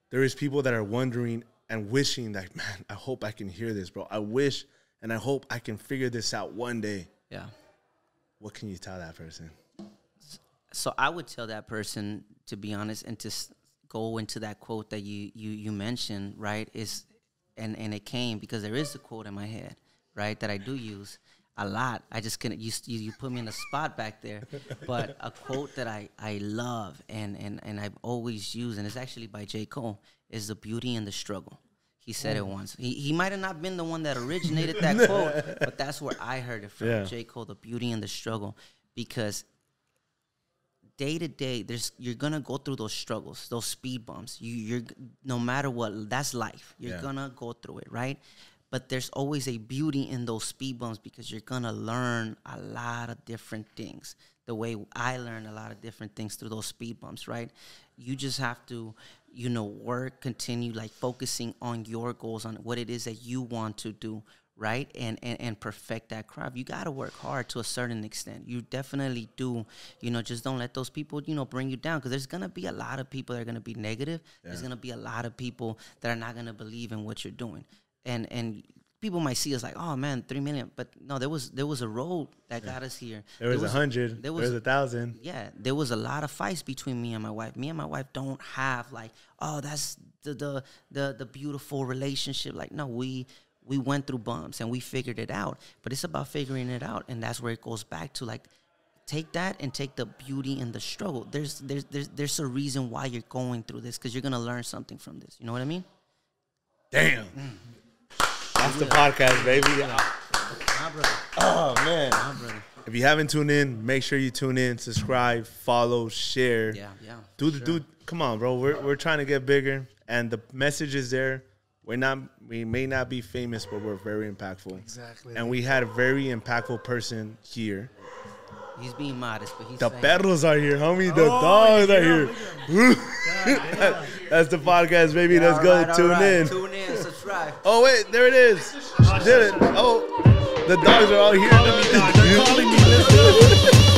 There is people that are wondering and wishing that, man, I hope I can hear this, bro. I wish and I hope I can figure this out one day. Yeah. What can you tell that person? So I would tell that person, to be honest, and to go into that quote that you mentioned, right, is, and it came because there is a quote in my head, right, that I do use a lot. I just couldn't, you put me in a spot back there, but a quote that I love and I've always used, and it's actually by J. Cole, is the beauty in the struggle. He said it once. He might have not been the one that originated that quote, but that's where I heard it from, yeah. J. Cole, the beauty in the struggle, because day to day, you're gonna go through those struggles, those speed bumps. You're no matter what, that's life. You're gonna go through it, right? But there's always a beauty in those speed bumps because you're gonna learn a lot of different things. The way I learned a lot of different things through those speed bumps, right? You just have to, you know, work, continue like focusing on your goals, on what it is that you want to do, right? And perfect that craft. You got to work hard to a certain extent. You definitely do. You know, just don't let those people, you know, bring you down, because there's going to be a lot of people that are going to be negative. Yeah. There's going to be a lot of people that are not going to believe in what you're doing. And people might see us like, oh, man, 3 million. But no, there was a road that got us here. There was 100. There was 1,000. Yeah, there was a lot of fights between me and my wife. Me and my wife don't have like, oh, that's the beautiful relationship. Like, no, we went through bumps and we figured it out. But it's about figuring it out, and that's where it goes back to, like, take that and take the beauty and the struggle. There's a reason why you're going through this, because you're gonna learn something from this. You know what I mean? Damn. That's the podcast, baby. My brother. Oh man. My brother. If you haven't tuned in, make sure you tune in, subscribe, follow, share. Yeah, yeah. Dude, come on, bro. We're trying to get bigger, and the message is there. We may not be famous, but we're very impactful. Exactly. And we had a very impactful person here. He's being modest, but he's the perros are here, homie. The dogs are here. That's the podcast, baby. Yeah, let's go. Tune in, subscribe. Oh wait, there it is. Dylan. Oh, the dogs are all here. They're calling me.